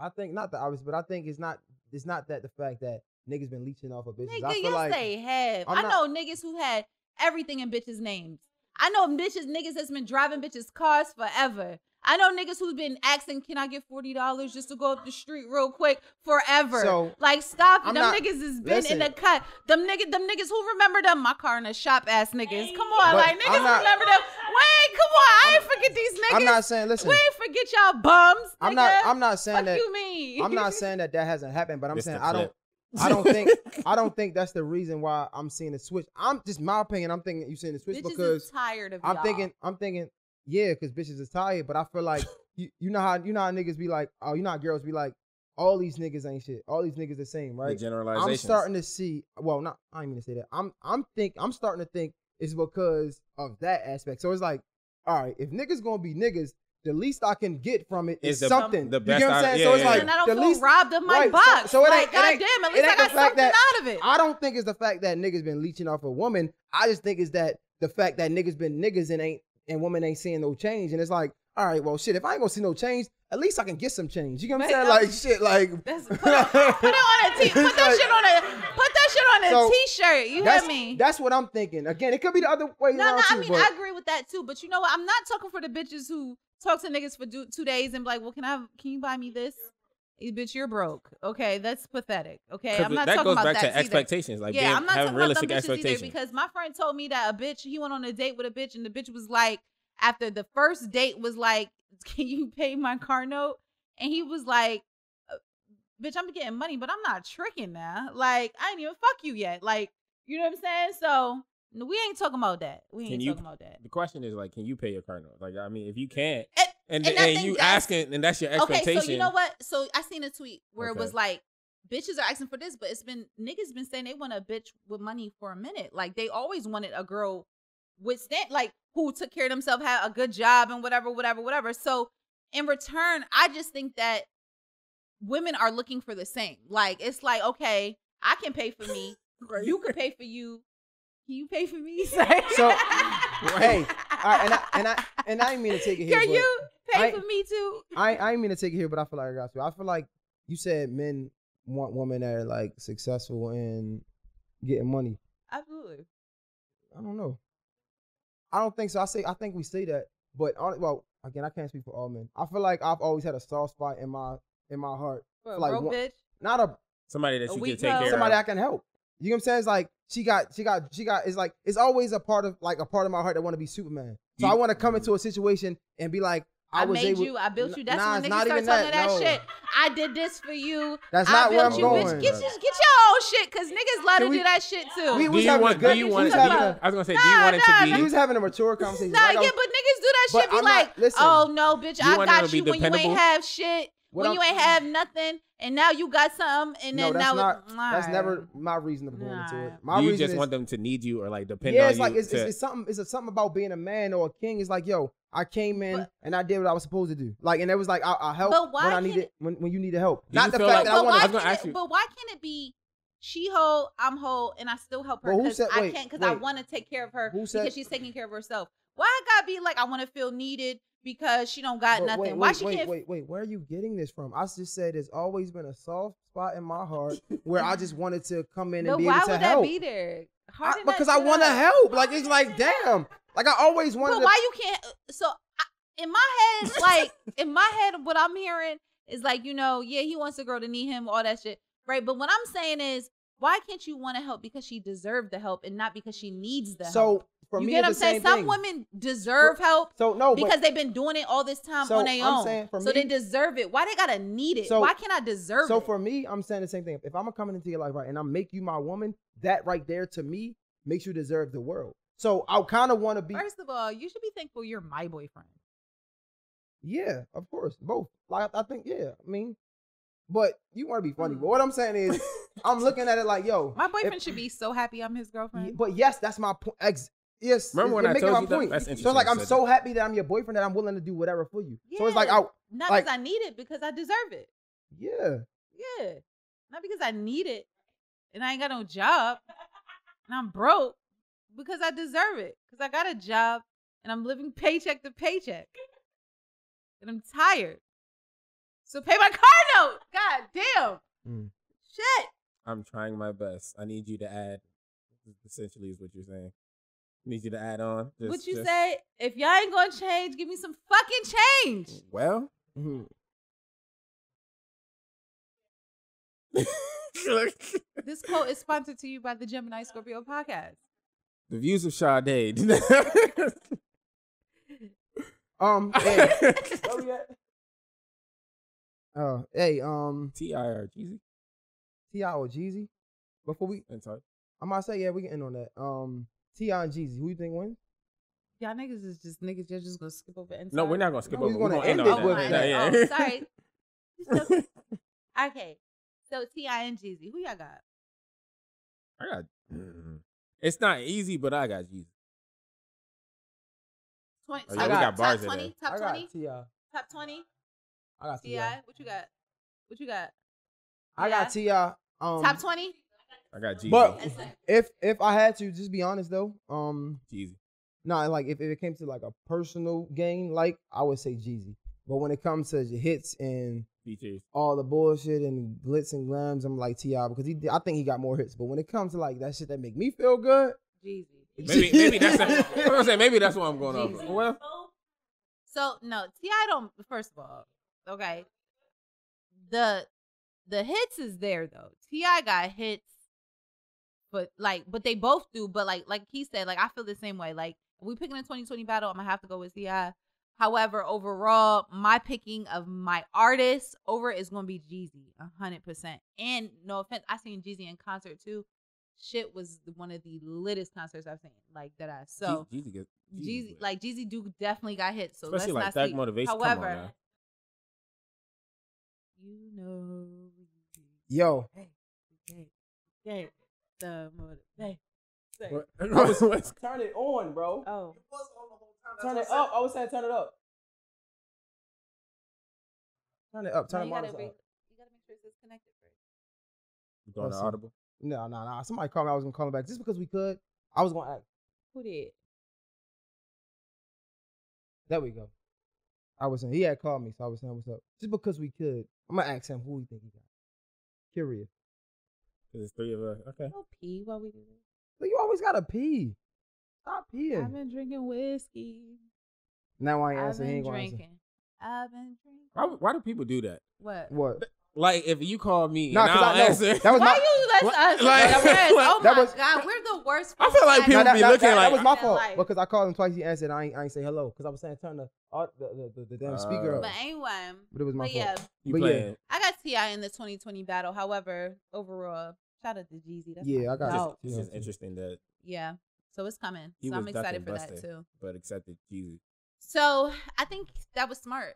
I think not the obvious, but I think it's not it's not that the fact that niggas been leeching off of bitches. Nigga, I feel yes like they have. I'm I not, know niggas who had everything in bitches' names. I know bitches niggas that's been driving bitches' cars forever. I know niggas who've been asking, "Can I get forty dollars just to go up the street real quick?" Forever. So, like, stop. I'm them not, niggas has been listen, in the cut. Them niggas, them niggas who remember them. My car in a shop ass niggas. Come on, like niggas not, remember them. Wait, come on. I'm, I ain't forget these niggas. I'm not saying. Listen, we ain't forget y'all bums. Nigga. I'm not. I'm not saying what that. You mean? I'm not saying that that hasn't happened, but I'm it's saying I don't. I don't think. I don't think that's the reason why I'm seeing a switch. I'm just my opinion. I'm thinking you're seeing a switch bitches because tired of I'm thinking. I'm thinking. Yeah, because bitches is tired, but I feel like you, you know how you know how niggas be like, oh, you know how girls be like, all these niggas ain't shit. All these niggas the same, right? The generalizations. I'm starting to see, well, not I ain't gonna say that. I'm I'm think I'm starting to think it's because of that aspect. So it's like, all right, if niggas gonna be niggas, the least I can get from it is, is the, something. The best you get what I'm saying? Yeah, so it's yeah, like, and I don't the feel least, robbed of my right, box. So, so it like, ain't, God it damn, at least I got something that, out of it. I don't think it's the fact that niggas been leeching off a woman. I just think it's that the fact that niggas been niggas and ain't. And women ain't seeing no change. And it's like, all right, well, shit, if I ain't gonna see no change, at least I can get some change. You know what I'm saying? Like, shit, like. That's, put, a, put it on a t- Put that like, shit on a, put that shit on a so t-shirt. You hear me? That's what I'm thinking. Again, it could be the other way no, around No, no, I mean, but, I agree with that too. But you know what? I'm not talking for the bitches who talk to niggas for do, two days and be like, well, can I, have, can you buy me this? Bitch, you're broke. Okay, that's pathetic. Okay, I'm not that talking about that. That goes back to expectations. Like, yeah, I'm not talking about them bitches either, because my friend told me that a bitch, he went on a date with a bitch, and the bitch was like, after the first date was like, can you pay my car note? And he was like, bitch, I'm getting money, but I'm not tricking now. Like, I ain't even fuck you yet. Like, you know what I'm saying? So we ain't talking about that. We ain't talking about that. The question is like, can you pay your car note? Like, I mean, if you can't. It, And, and, and you asking, and that's your expectation. Okay, so you know what? So I seen a tweet where okay. it was like, bitches are asking for this, but it's been, niggas been saying they want a bitch with money for a minute. Like, they always wanted a girl with, stand, like, who took care of themselves, had a good job, and whatever, whatever, whatever. So in return, I just think that women are looking for the same. Like, it's like, okay, I can pay for me. Right. You can pay for you. Can you pay for me? So, hey, all right, and I, and I, and I didn't mean to take it here. Can you? Pay for me too. I I ain't mean to take it here, but I feel like I got to. I feel like you said men want women that are like successful and getting money. Absolutely. I don't know. I don't think so. I say I think we say that, but on, well, again, I can't speak for all men. I feel like I've always had a soft spot in my in my heart. What, like, a broke one, bitch? Not a somebody that you can take care of. Somebody I can help. You know what I'm saying? It's like she got she got she got. It's like it's always a part of like a part of my heart that want to be Superman. So I want to come into a situation and be like, I, I was made able, you. I built you. That's nah, when niggas start talking that, that no. shit. I did this for you. That's not I where I'm you, going. Bitch. Get, get your own shit, because niggas love to do that shit too. We, we do you want? Good, do you want? Having, be, a, I was gonna say, nah, do you want nah, it to be? We was having a mature conversation. Nah, like, yeah, but niggas do that shit. Be I'm like, not, listen, oh no, bitch, I got you when dependable? You ain't have shit, what when I'm, you ain't have nothing, and now you got something, and then no, that's now not, it, nah. That's never my reason of going nah. into it. My you reason just is, want them to need you or like depend on you. Yeah, it's like it's, to... it's something. It's something about being a man or a king. It's like, yo, I came in but, and I did what I was supposed to do. Like, and it was like I, I helped when I needed when when you needed help. Not the fact like, that I wanted. I was gonna ask you. But why can't it be? She whole, I'm whole, and I still help her because well, I can't because I want to take care of her because said, she's taking care of herself. Why I gotta be like I want to feel needed because she don't got nothing? Wait, wait, Why she wait, can't? Wait, wait, where are you getting this from? I just said there's always been a soft spot in my heart where I just wanted to come in and but be able to help. Why would that be there? I, because I want to help. Like it's like damn. Like I always wanted. But why to... you can't? So I, in my head, like in my head, what I'm hearing is like you know, yeah, he wants a girl to need him, all that shit, right? But what I'm saying is, why can't you want to help because she deserved the help and not because she needs the help? So for me, you get what I'm saying? Some thing. Women deserve help so, no, because but, they've been doing it all this time so on their own. Saying, so me, they deserve it. Why they gotta need it? So, why can't I deserve so it? So for me, I'm saying the same thing. If I'm coming into your life right and I make you my woman, that right there to me makes you deserve the world. So I kind of want to be. First of all, you should be thankful you're my boyfriend. Yeah, of course, both. Like I think, yeah, I mean. But you want to be funny. But what I'm saying is, I'm looking at it like, yo. My boyfriend if, should be so happy I'm his girlfriend. But yes, that's my point. Yes. Remember when I told my you point. That, that's interesting. So like, I'm so that. happy that I'm your boyfriend that I'm willing to do whatever for you. Yeah. So it's like, I, not because like, I need it, because I deserve it. Yeah. Yeah. Not because I need it and I ain't got no job and I'm broke, because I deserve it. Because I got a job and I'm living paycheck to paycheck and I'm tired. So pay my car note. God damn. Mm. Shit. I'm trying my best. I need you to add. Essentially, is what you're saying. I need you to add on. Just, what you just... say? If y'all ain't gonna change, give me some fucking change. Well. Mm-hmm. This quote is sponsored to you by the Gemini Scorpio Podcast. The views of Sade. um. Hey. Oh yeah. Oh, uh, hey, um, T I or Jeezy? T I or Jeezy? Before we, I'm gonna say, yeah, we can end on that. Um, T I and Jeezy, who you think wins? Y'all niggas is just niggas, you're just gonna skip over inside. No, we're not gonna skip no, over. We're gonna, gonna end, end it with it. Yeah. Oh, sorry. So, okay, so T I and Jeezy, who y'all got? I got, mm, it's not easy, but I got Jeezy. twenty, oh, yeah, I got, we got bars top twenty, top twenty, top twenty. I got T I. What you got? What you got? I got T I. Um, Top twenty. I got Jeezy. But if if I had to, just be honest though, um, Jeezy. No, nah, like if, if it came to like a personal game, like I would say Jeezy. But when it comes to hits and features, all the bullshit and glitz and glams, I'm like T I because he. I think he got more hits. But when it comes to like that shit that make me feel good, Jeezy. Maybe maybe that's a, what I'm saying. Maybe that's what I'm going over. Well, so no, T I don't. First of all. Okay, the the hits is there though. T I got hits, but like, but they both do. But like, like he said, like I feel the same way. Like if we picking a twenty twenty battle, I'm gonna have to go with T I. However, overall, my picking of my artists over is gonna be Jeezy, a hundred percent. And no offense, I seen Jeezy in concert too. Shit was one of the littest concerts I've seen. Like that, I so Jeezy, Jeezy, Jeezy, Jeezy like Jeezy do definitely got hits. So especially let's like not that motivation. However. Come on, man. You know, yo, hey, hey, hey, the motor, hey, say. Turn it on, bro. Oh, it was on the whole time. Turn it up. I was saying, turn it up. Turn it up. Turn no, it on. You gotta make sure it's connected first. You going to Audible? No, no, no. Somebody called me. I was gonna call him back just because we could. I was gonna ask. Who did? There we go. I was saying he had called me, so I was saying what's up. Just because we could, I'm gonna ask him who he think he got. Curious. Cause it's three of us. Okay. I'll pee while we do this. But you always gotta pee. Stop peeing. I've been drinking whiskey. Now I ain't answering. I've been drinking. I've been drinking. Why, why do people do that? What? What? Like, if you call me, nah, and cause I don't I know. That was why my, you let us? Like, like, oh my was, God, we're the worst. I feel like people no, that, be that, looking that, like that was my fault because well, I called him twice. He answered. And I ain't, I ain't say hello because I was saying turn the the, the, the, the damn uh, speaker up. But anyway, but it was my fault. Yeah, you but yeah, I got T I in the twenty twenty battle. However, overall, shout out to Jeezy. That's yeah, I got. It's just interesting that. Yeah, so it's coming. So I'm excited for that too. But accepted Jeezy. So I think that was smart.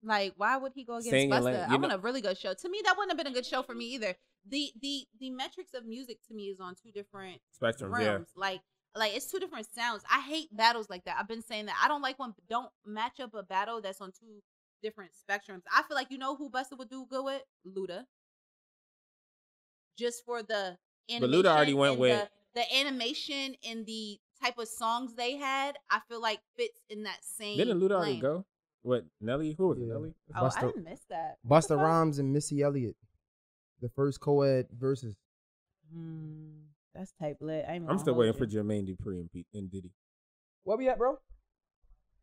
Like, why would he go against Singing Busta? Like, I want a really good show. To me, that wouldn't have been a good show for me either. The the the metrics of music to me is on two different spectrums. Yeah. Like like it's two different sounds. I hate battles like that. I've been saying that. I don't like when don't match up a battle that's on two different spectrums. I feel like you know who Busta would do good with? Luda. Just for the animation. But Luda already went with the, the animation and the type of songs they had. I feel like fits in that same. Didn't Luda already go? What, Nelly? Who was yeah. it, Nelly? Oh, Busta, I didn't miss that. Busta Rhymes and Missy Elliott. The first co-ed versus. Mm, that's type lit. I I'm still waiting you. for Jermaine Dupri and, and Diddy. Where we at, bro?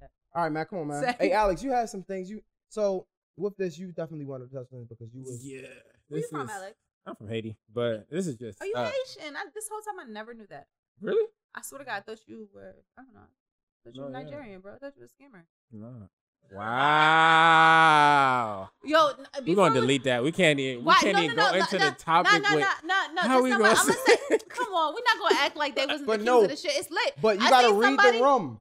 Yeah. All right, man. Come on, man. Sorry. Hey, Alex, you had some things. You So, with this, you definitely want to touch on because you was. Yeah. Where you from, is, Alex? I'm from Haiti, but this is just. Are you uh, Haitian? I, this whole time, I never knew that. Really? I swear to God, I thought you were, I don't know. I thought you were no, Nigerian, yeah. bro. I thought you were a scammer. No. Wow. Yo, we're going to delete that. We can't even, we can't no, even no, go no, into no, the topic. No, no, with, no, no, no. How we going to say? Come on. We're not going to act like they wasn't but the no, of the shit. It's lit. But you got to read somebody, the room.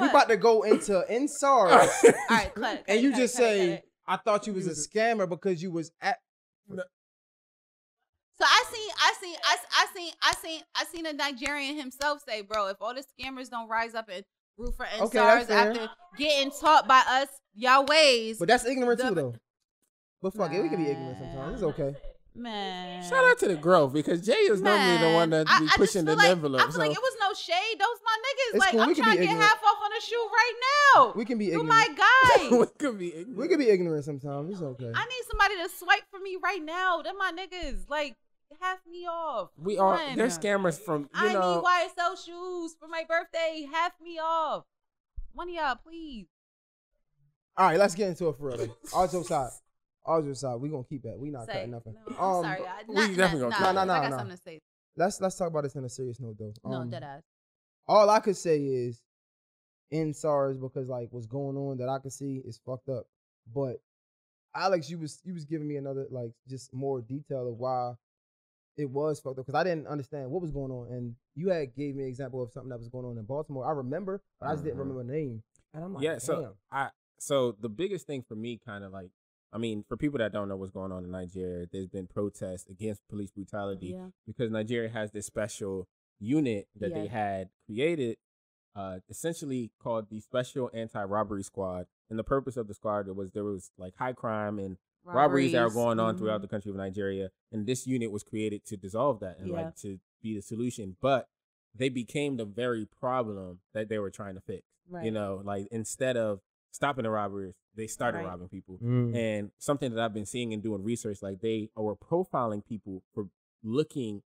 We about to go into N S A R. All right, cut. And you cut, just cut, say, cut, cut, I thought you was a scammer because you was at. No. So I seen, I seen, I, I seen, I seen, I seen a Nigerian himself say, bro, if all the scammers don't rise up and root for N S A R, okay, after getting taught by us, y'all ways. But that's ignorant the, too, though. But fuck man. it, we can be ignorant sometimes. It's okay. Man. Shout out to the growth because Jay is man. normally the one that be I, pushing I the like, envelope. I feel so. like it was no shade. Those my niggas. It's like cool. I'm trying to get half off on a shoe right now. We can be ignorant. my guy. we can be ignorant. We can be ignorant sometimes. It's okay. I need somebody to swipe for me right now. They're my niggas. Like. Half me off. We are. Man. They're scammers from. You I know, need Y S L shoes for my birthday. Half me off. One of y'all, please. All right, let's get into it for real. All jokes aside. All jokes aside. We gonna keep that. We not Say, cutting nothing. No, um, sorry, I, we not, definitely not, gonna. No, no, no, no. I got something to say. Let's let's talk about this in a serious note though. Um, no, deadass. All I could say is, N S A R is because like what's going on that I could see is fucked up. But Alex, you was you was giving me another like just more detail of why. It was fucked up because I didn't understand what was going on, and you had gave me an example of something that was going on in Baltimore. I remember, but I just didn't remember the name. And I'm like, yeah. Damn. So I, so the biggest thing for me, kind of like, I mean, for people that don't know what's going on in Nigeria, there's been protests against police brutality yeah. because Nigeria has this special unit that yeah. they had created, uh, essentially called the Special Anti-Robbery Squad, and the purpose of the squad was there was like high crime and Robberies. robberies that are going on mm-hmm. throughout the country of Nigeria, and this unit was created to dissolve that and yeah. like to be the solution. But they became the very problem that they were trying to fix. Right. You know, like instead of stopping the robberies, they started right. robbing people. Mm. And something that I've been seeing and doing research, like they were profiling people for looking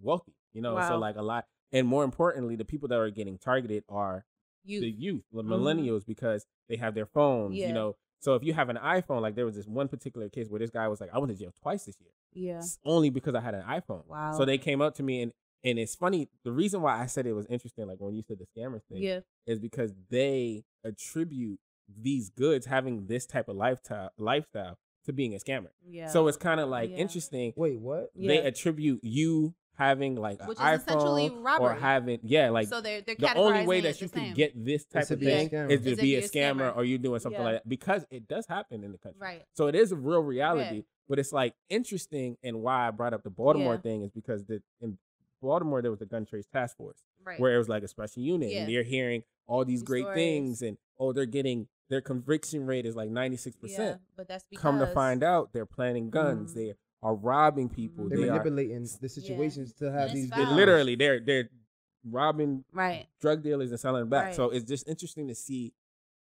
wealthy. You know, wow. so like a lot, and more importantly, the people that are getting targeted are youth. the youth, the millennials, mm. because they have their phones. Yeah. You know. So if you have an iPhone, like there was this one particular case where this guy was like, I went to jail twice this year. Yeah. It's only because I had an iPhone. Wow. So they came up to me and, and it's funny. The reason why I said it was interesting, like when you said the scammer thing, yeah. is because they attribute these goods having this type of lifestyle lifestyle to being a scammer. Yeah. So it's kind of like yeah. interesting. Wait, what? They yeah. attribute you having like an Which is iPhone essentially robbery. or having, yeah, like so they're, they're the only way that you can same. get this type of thing is to be a scammer, scammer or you doing something yeah. like that because it does happen in the country. Right. So it is a real reality, yeah. but it's like interesting. And why I brought up the Baltimore yeah. thing is because the, in Baltimore, there was a gun trace task force right. where it was like a special unit yeah. and they're hearing all these, these great stories. things and, oh, they're getting, their conviction rate is like ninety-six percent. Yeah, but that's because come to find out they're planning guns. Mm. They're are robbing people. They're they manipulating are, the situations yeah. to have these. They literally, they're they're robbing right. drug dealers and selling them back. Right. So it's just interesting to see,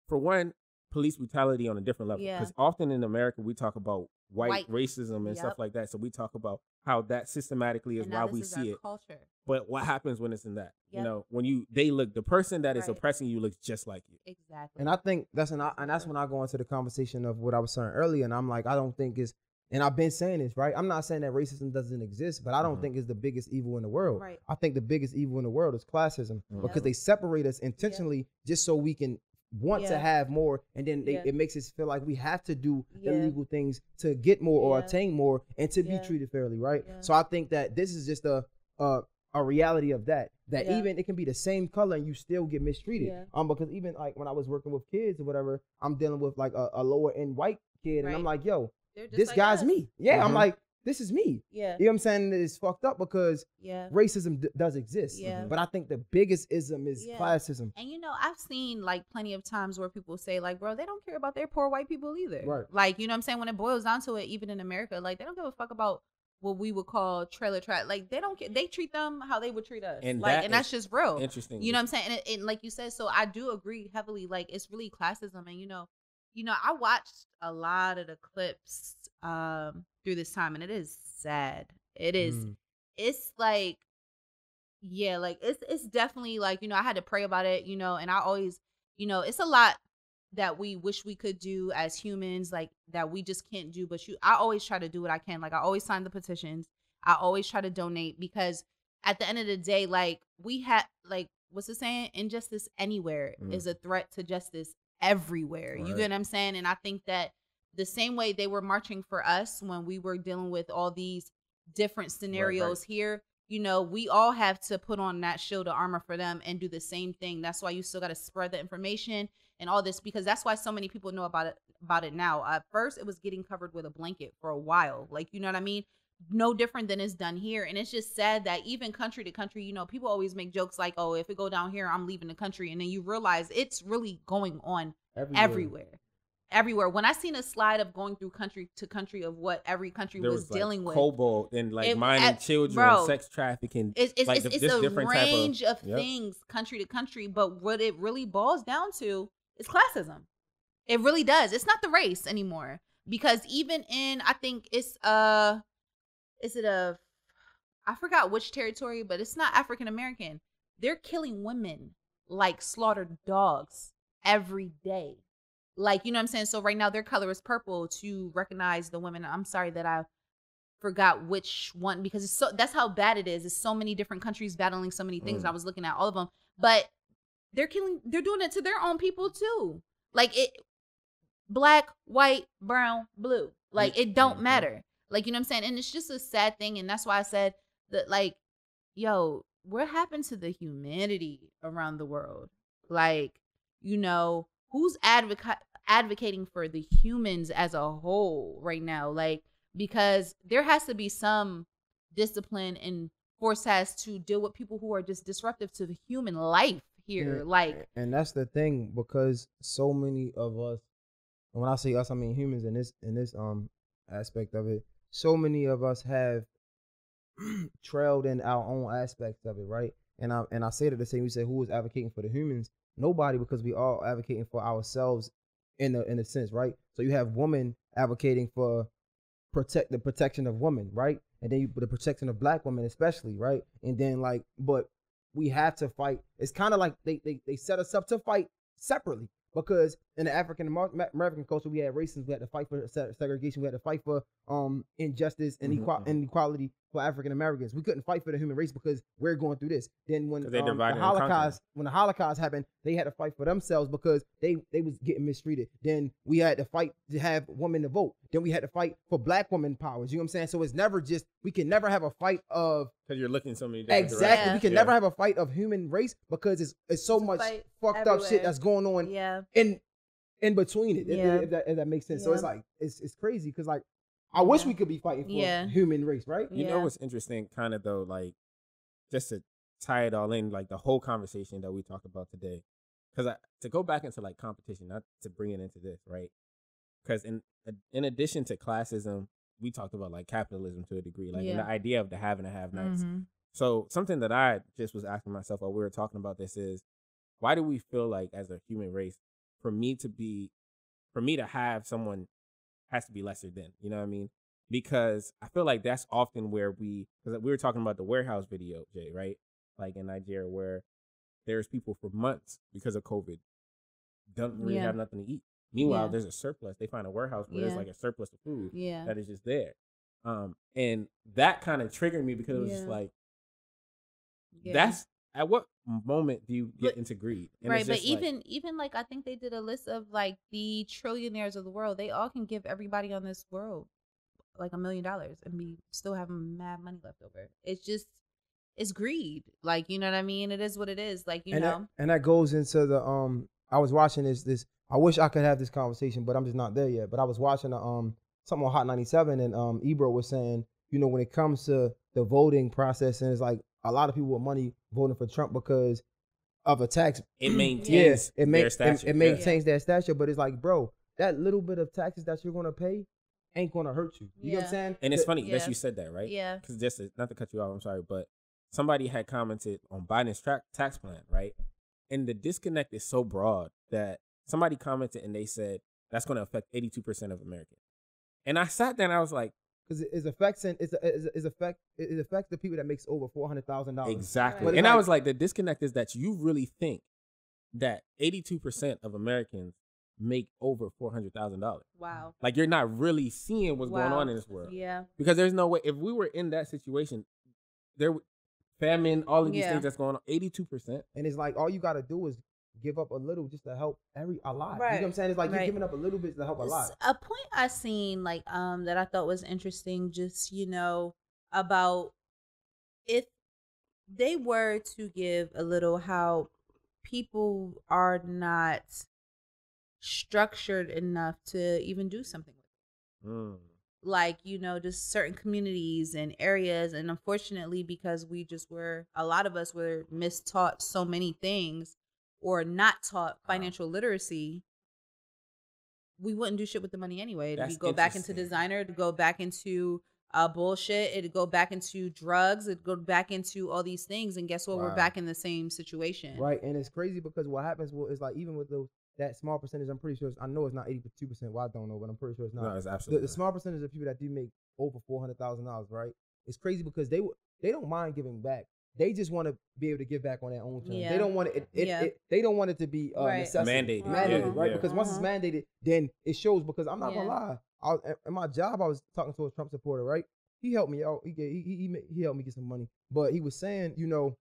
for one, police brutality on a different level. Because yeah. often in America, we talk about white, white. racism and yep. stuff like that. So we talk about how that systematically is why we is see it. Culture. But what happens when it's in that? Yep. You know, when you they look, the person that is right. oppressing you looks just like you. Exactly. And I think that's an, and that's when I go into the conversation of what I was saying earlier. And I'm like, I don't think it's And I've been saying this, right? I'm not saying that racism doesn't exist, but I don't mm-hmm. think it's the biggest evil in the world. Right. I think the biggest evil in the world is classism mm-hmm. because they separate us intentionally yeah. just so we can want yeah. to have more, and then they, yeah. it makes us feel like we have to do yeah. illegal things to get more or yeah. attain more and to yeah. be treated fairly, right? Yeah. So I think that this is just a a, a reality of that, that yeah. even it can be the same color and you still get mistreated. Yeah. Um, because even like when I was working with kids or whatever, I'm dealing with like a, a lower end white kid right. and I'm like, yo, this like guy's us. me. Yeah, mm-hmm. I'm like, this is me. Yeah. You know what I'm saying? It's fucked up because yeah. racism d- does exist. Yeah. Mm-hmm. But I think the biggest ism is yeah. classism. And you know, I've seen like plenty of times where people say like, bro, they don't care about their poor white people either. Right. Like, you know what I'm saying? When it boils down to it, even in America, like they don't give a fuck about what we would call trailer trash. Like they don't care. They treat them how they would treat us. And, like, that and that's just real. Interesting. You know what I'm saying? And, it, and like you said, so I do agree heavily. Like it's really classism. And you know, you know, I watched a lot of the clips um, through this time, and it is sad. It is. Mm. It's like, yeah, like it's it's definitely like, you know, I had to pray about it, you know, and I always, you know, it's a lot that we wish we could do as humans, like that we just can't do. But you, I always try to do what I can. Like I always sign the petitions. I always try to donate because at the end of the day, like we have, like what's the saying? Injustice anywhere mm. is a threat to justice everywhere. Right. You get what I'm saying? And I think that the same way they were marching for us when we were dealing with all these different scenarios right, right. here, you know, we all have to put on that shield of armor for them and do the same thing. That's why you still got to spread the information and all this, because that's why so many people know about it about it now. At first, it was getting covered with a blanket for a while. Like, you know what I mean? No different than it's done here. And it's just sad that even country to country, you know, people always make jokes like, oh, if it go down here, I'm leaving the country. And then you realize it's really going on everywhere. Everywhere. everywhere. When I seen a slide of going through country to country of what every country was, was dealing like with. Cobalt and like it, mining at, children, bro, sex trafficking. It's, it's, like it's, the, it's a range type of, of yep. things country to country. But what it really boils down to is classism. It really does. It's not the race anymore. Because even in, I think it's... uh. Is it a, I forgot which territory, but it's not African American. They're killing women like slaughtered dogs every day. Like, you know what I'm saying? So right now their color is purple to recognize the women. I'm sorry that I forgot which one, because it's so, that's how bad it is. It's so many different countries battling so many things. Mm. I was looking at all of them, but they're killing, they're doing it to their own people too. Like it, black, white, brown, blue, like it don't matter. Like, you know what I'm saying? And it's just a sad thing. And that's why I said that, like, yo, what happened to the humanity around the world? Like, you know, who's advoca- advocating for the humans as a whole right now? Like, because there has to be some discipline and force has to deal with people who are just disruptive to the human life here. Yeah. Like, and that's the thing, because so many of us, and when I say us, I mean humans in this, in this um aspect of it, so many of us have trailed in our own aspects of it, right? And I and I say to the same, we say, who is advocating for the humans? Nobody, because we all advocating for ourselves in a in a sense, right? So you have women advocating for protect the protection of women, right? And then you, the protection of black women, especially, right? And then like, but we have to fight. It's kind of like they, they they set us up to fight separately. Because in the African American culture, we had racism, we had to fight for segregation, we had to fight for um injustice and mm-hmm. inequality for African Americans. We couldn't fight for the human race because we're going through this. Then when um, the Holocaust, the when the Holocaust happened, they had to fight for themselves because they they was getting mistreated. Then we had to fight to have women to vote. Then we had to fight for black women powers. You know what I'm saying? So it's never just, we can never have a fight of, because you're looking so many different directions. Exactly. Yeah. We can yeah. never have a fight of human race because it's it's so it's much fucked everywhere. Up shit that's going on yeah. in in between it. Yeah. If, if, that, if that makes sense. Yeah. So it's like it's it's crazy because like I wish yeah. we could be fighting for yeah. human race, right? You yeah. know what's interesting, kind of though, like just to tie it all in, like the whole conversation that we talked about today, because I to go back into like competition, not to bring it into this, right? Because in in addition to classism, we talked about like capitalism to a degree, like yeah. and the idea of the have and the have nots. Mm-hmm. So something that I just was asking myself while we were talking about this is, why do we feel like as a human race, for me to be, for me to have someone has to be lesser than, you know what I mean? Because I feel like that's often where we, because we were talking about the warehouse video, Jay, right? Like in Nigeria, where there's people for months because of COVID, don't really yeah. have nothing to eat. Meanwhile, yeah. there's a surplus. They find a warehouse where yeah. there's like a surplus of food yeah. that is just there. Um, and that kind of triggered me because it was yeah. just like, yeah. that's at what moment do you get but, into greed? And right, but like, even even like I think they did a list of like the trillionaires of the world. They all can give everybody on this world like a million dollars and be still having mad money left over. It's just it's greed. Like, you know what I mean? It is what it is. Like, you and know. That, and that goes into the um. I was watching this this. I wish I could have this conversation, but I'm just not there yet. But I was watching a, um something on Hot ninety-seven, and um Ebro was saying, you know, when it comes to the voting process, and it's like a lot of people with money voting for Trump because of a tax. It maintains yeah, it make, their stature. It, it maintains yeah. their stature, but it's like, bro, that little bit of taxes that you're going to pay ain't going to hurt you. You yeah. know what I'm saying? And it's funny yeah. that you said that, right? Yeah. Because just not to cut you off, I'm sorry, but somebody had commented on Biden's tra- tax plan, right? And the disconnect is so broad that somebody commented and they said, that's going to affect eighty-two percent of Americans. And I sat there and I was like, because it affects and it's it's affect it affects the people that makes over four hundred thousand dollars exactly. Right. And like, I was like, the disconnect is that you really think that eighty-two percent of Americans make over four hundred thousand dollars. Wow! Like you're not really seeing what's wow. going on in this world. Yeah. Because there's no way if we were in that situation, there famine, all of these yeah. things that's going on, eighty-two percent. And it's like all you got to do is give up a little just to help every a lot. Right. You know what I'm saying? It's like right. you're giving up a little bit to help a lot. A point I seen like um that I thought was interesting, just you know, about if they were to give a little, how people are not structured enough to even do something with it. Mm. Like, you know, just certain communities and areas, and unfortunately because we just were a lot of us were mistaught so many things, or not taught financial literacy, we wouldn't do shit with the money anyway. It'd go back into designer, it'd go back into uh, bullshit, it'd go back into drugs, it'd go back into all these things, and guess what? Wow. We're back in the same situation. Right, and it's crazy because what happens is like even with those, that small percentage, I'm pretty sure, it's, I know it's not eighty-two percent, well I don't know, but I'm pretty sure it's not. No, it's absolutely the, the small percentage of people that do make over four hundred thousand dollars, right? It's crazy because they they don't mind giving back. They just want to be able to give back on their own terms. Yeah. They don't want it. it, it, yeah. it they don't want it to be uh, right. mandated, mandated, uh-huh. right? Yeah. Because uh-huh. once it's mandated, then it shows. Because I'm not yeah. gonna lie, I was, at my job, I was talking to a Trump supporter, right? He helped me out. He, he he he helped me get some money, but he was saying, you know,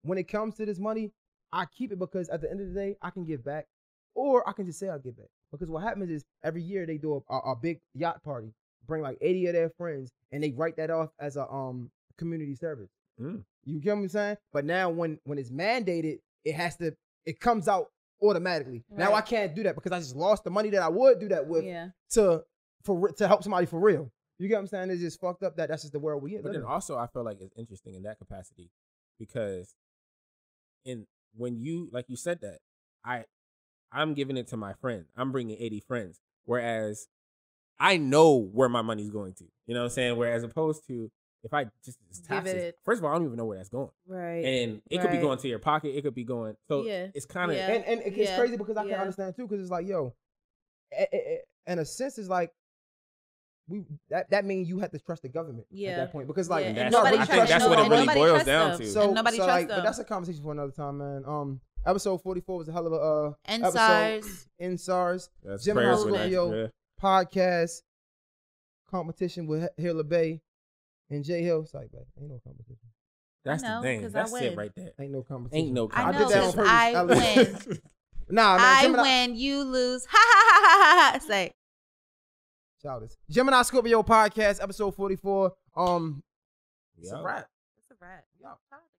when it comes to this money, I keep it because at the end of the day, I can give back, or I can just say I'll give back. Because what happens is every year they do a, a, a big yacht party, bring like eighty of their friends, and they write that off as a um community service. Mm. You get what I'm saying? But now when when it's mandated, it has to it comes out automatically. Right. Now I can't do that because I just lost the money that I would do that with yeah. to for to help somebody for real. You get what I'm saying? It's just fucked up that that's just the world we in. But then also I feel like it's interesting in that capacity because in when you like you said that I I'm giving it to my friend. I'm bringing eighty friends, whereas I know where my money's going to. You know what I'm saying? Whereas opposed to if I just taxes, it. First of all, I don't even know where that's going. Right. And it right. could be going to your pocket. It could be going. So yeah. it's kind of. Yeah. And, and it's yeah. crazy because I yeah. can understand too, because it's like, yo, it, it, it, in a sense, it's like, we that, that means you have to trust the government yeah. at that point. Because like, yeah. that's, nobody I think that's no, what it really boils down them. To. So, nobody so trusts like, them. But that's a conversation for another time, man. Um, Episode forty-four was a hell of a uh, N SARS. N SARS. Gemini Scorpio Podcast. Competition with Taylor Bait. And J Hill, it's like, man, ain't no competition. That's know, the thing. That's it right there. Ain't no competition. Ain't no competition. I, know, I did that on purpose. I, I win. Nah, man. I Gemini. Win. You lose. Ha ha ha ha ha. It's like. Shout this. Gemini Scorpio Podcast, episode forty-four. Um, yep. It's a wrap. It's a wrap. Yep.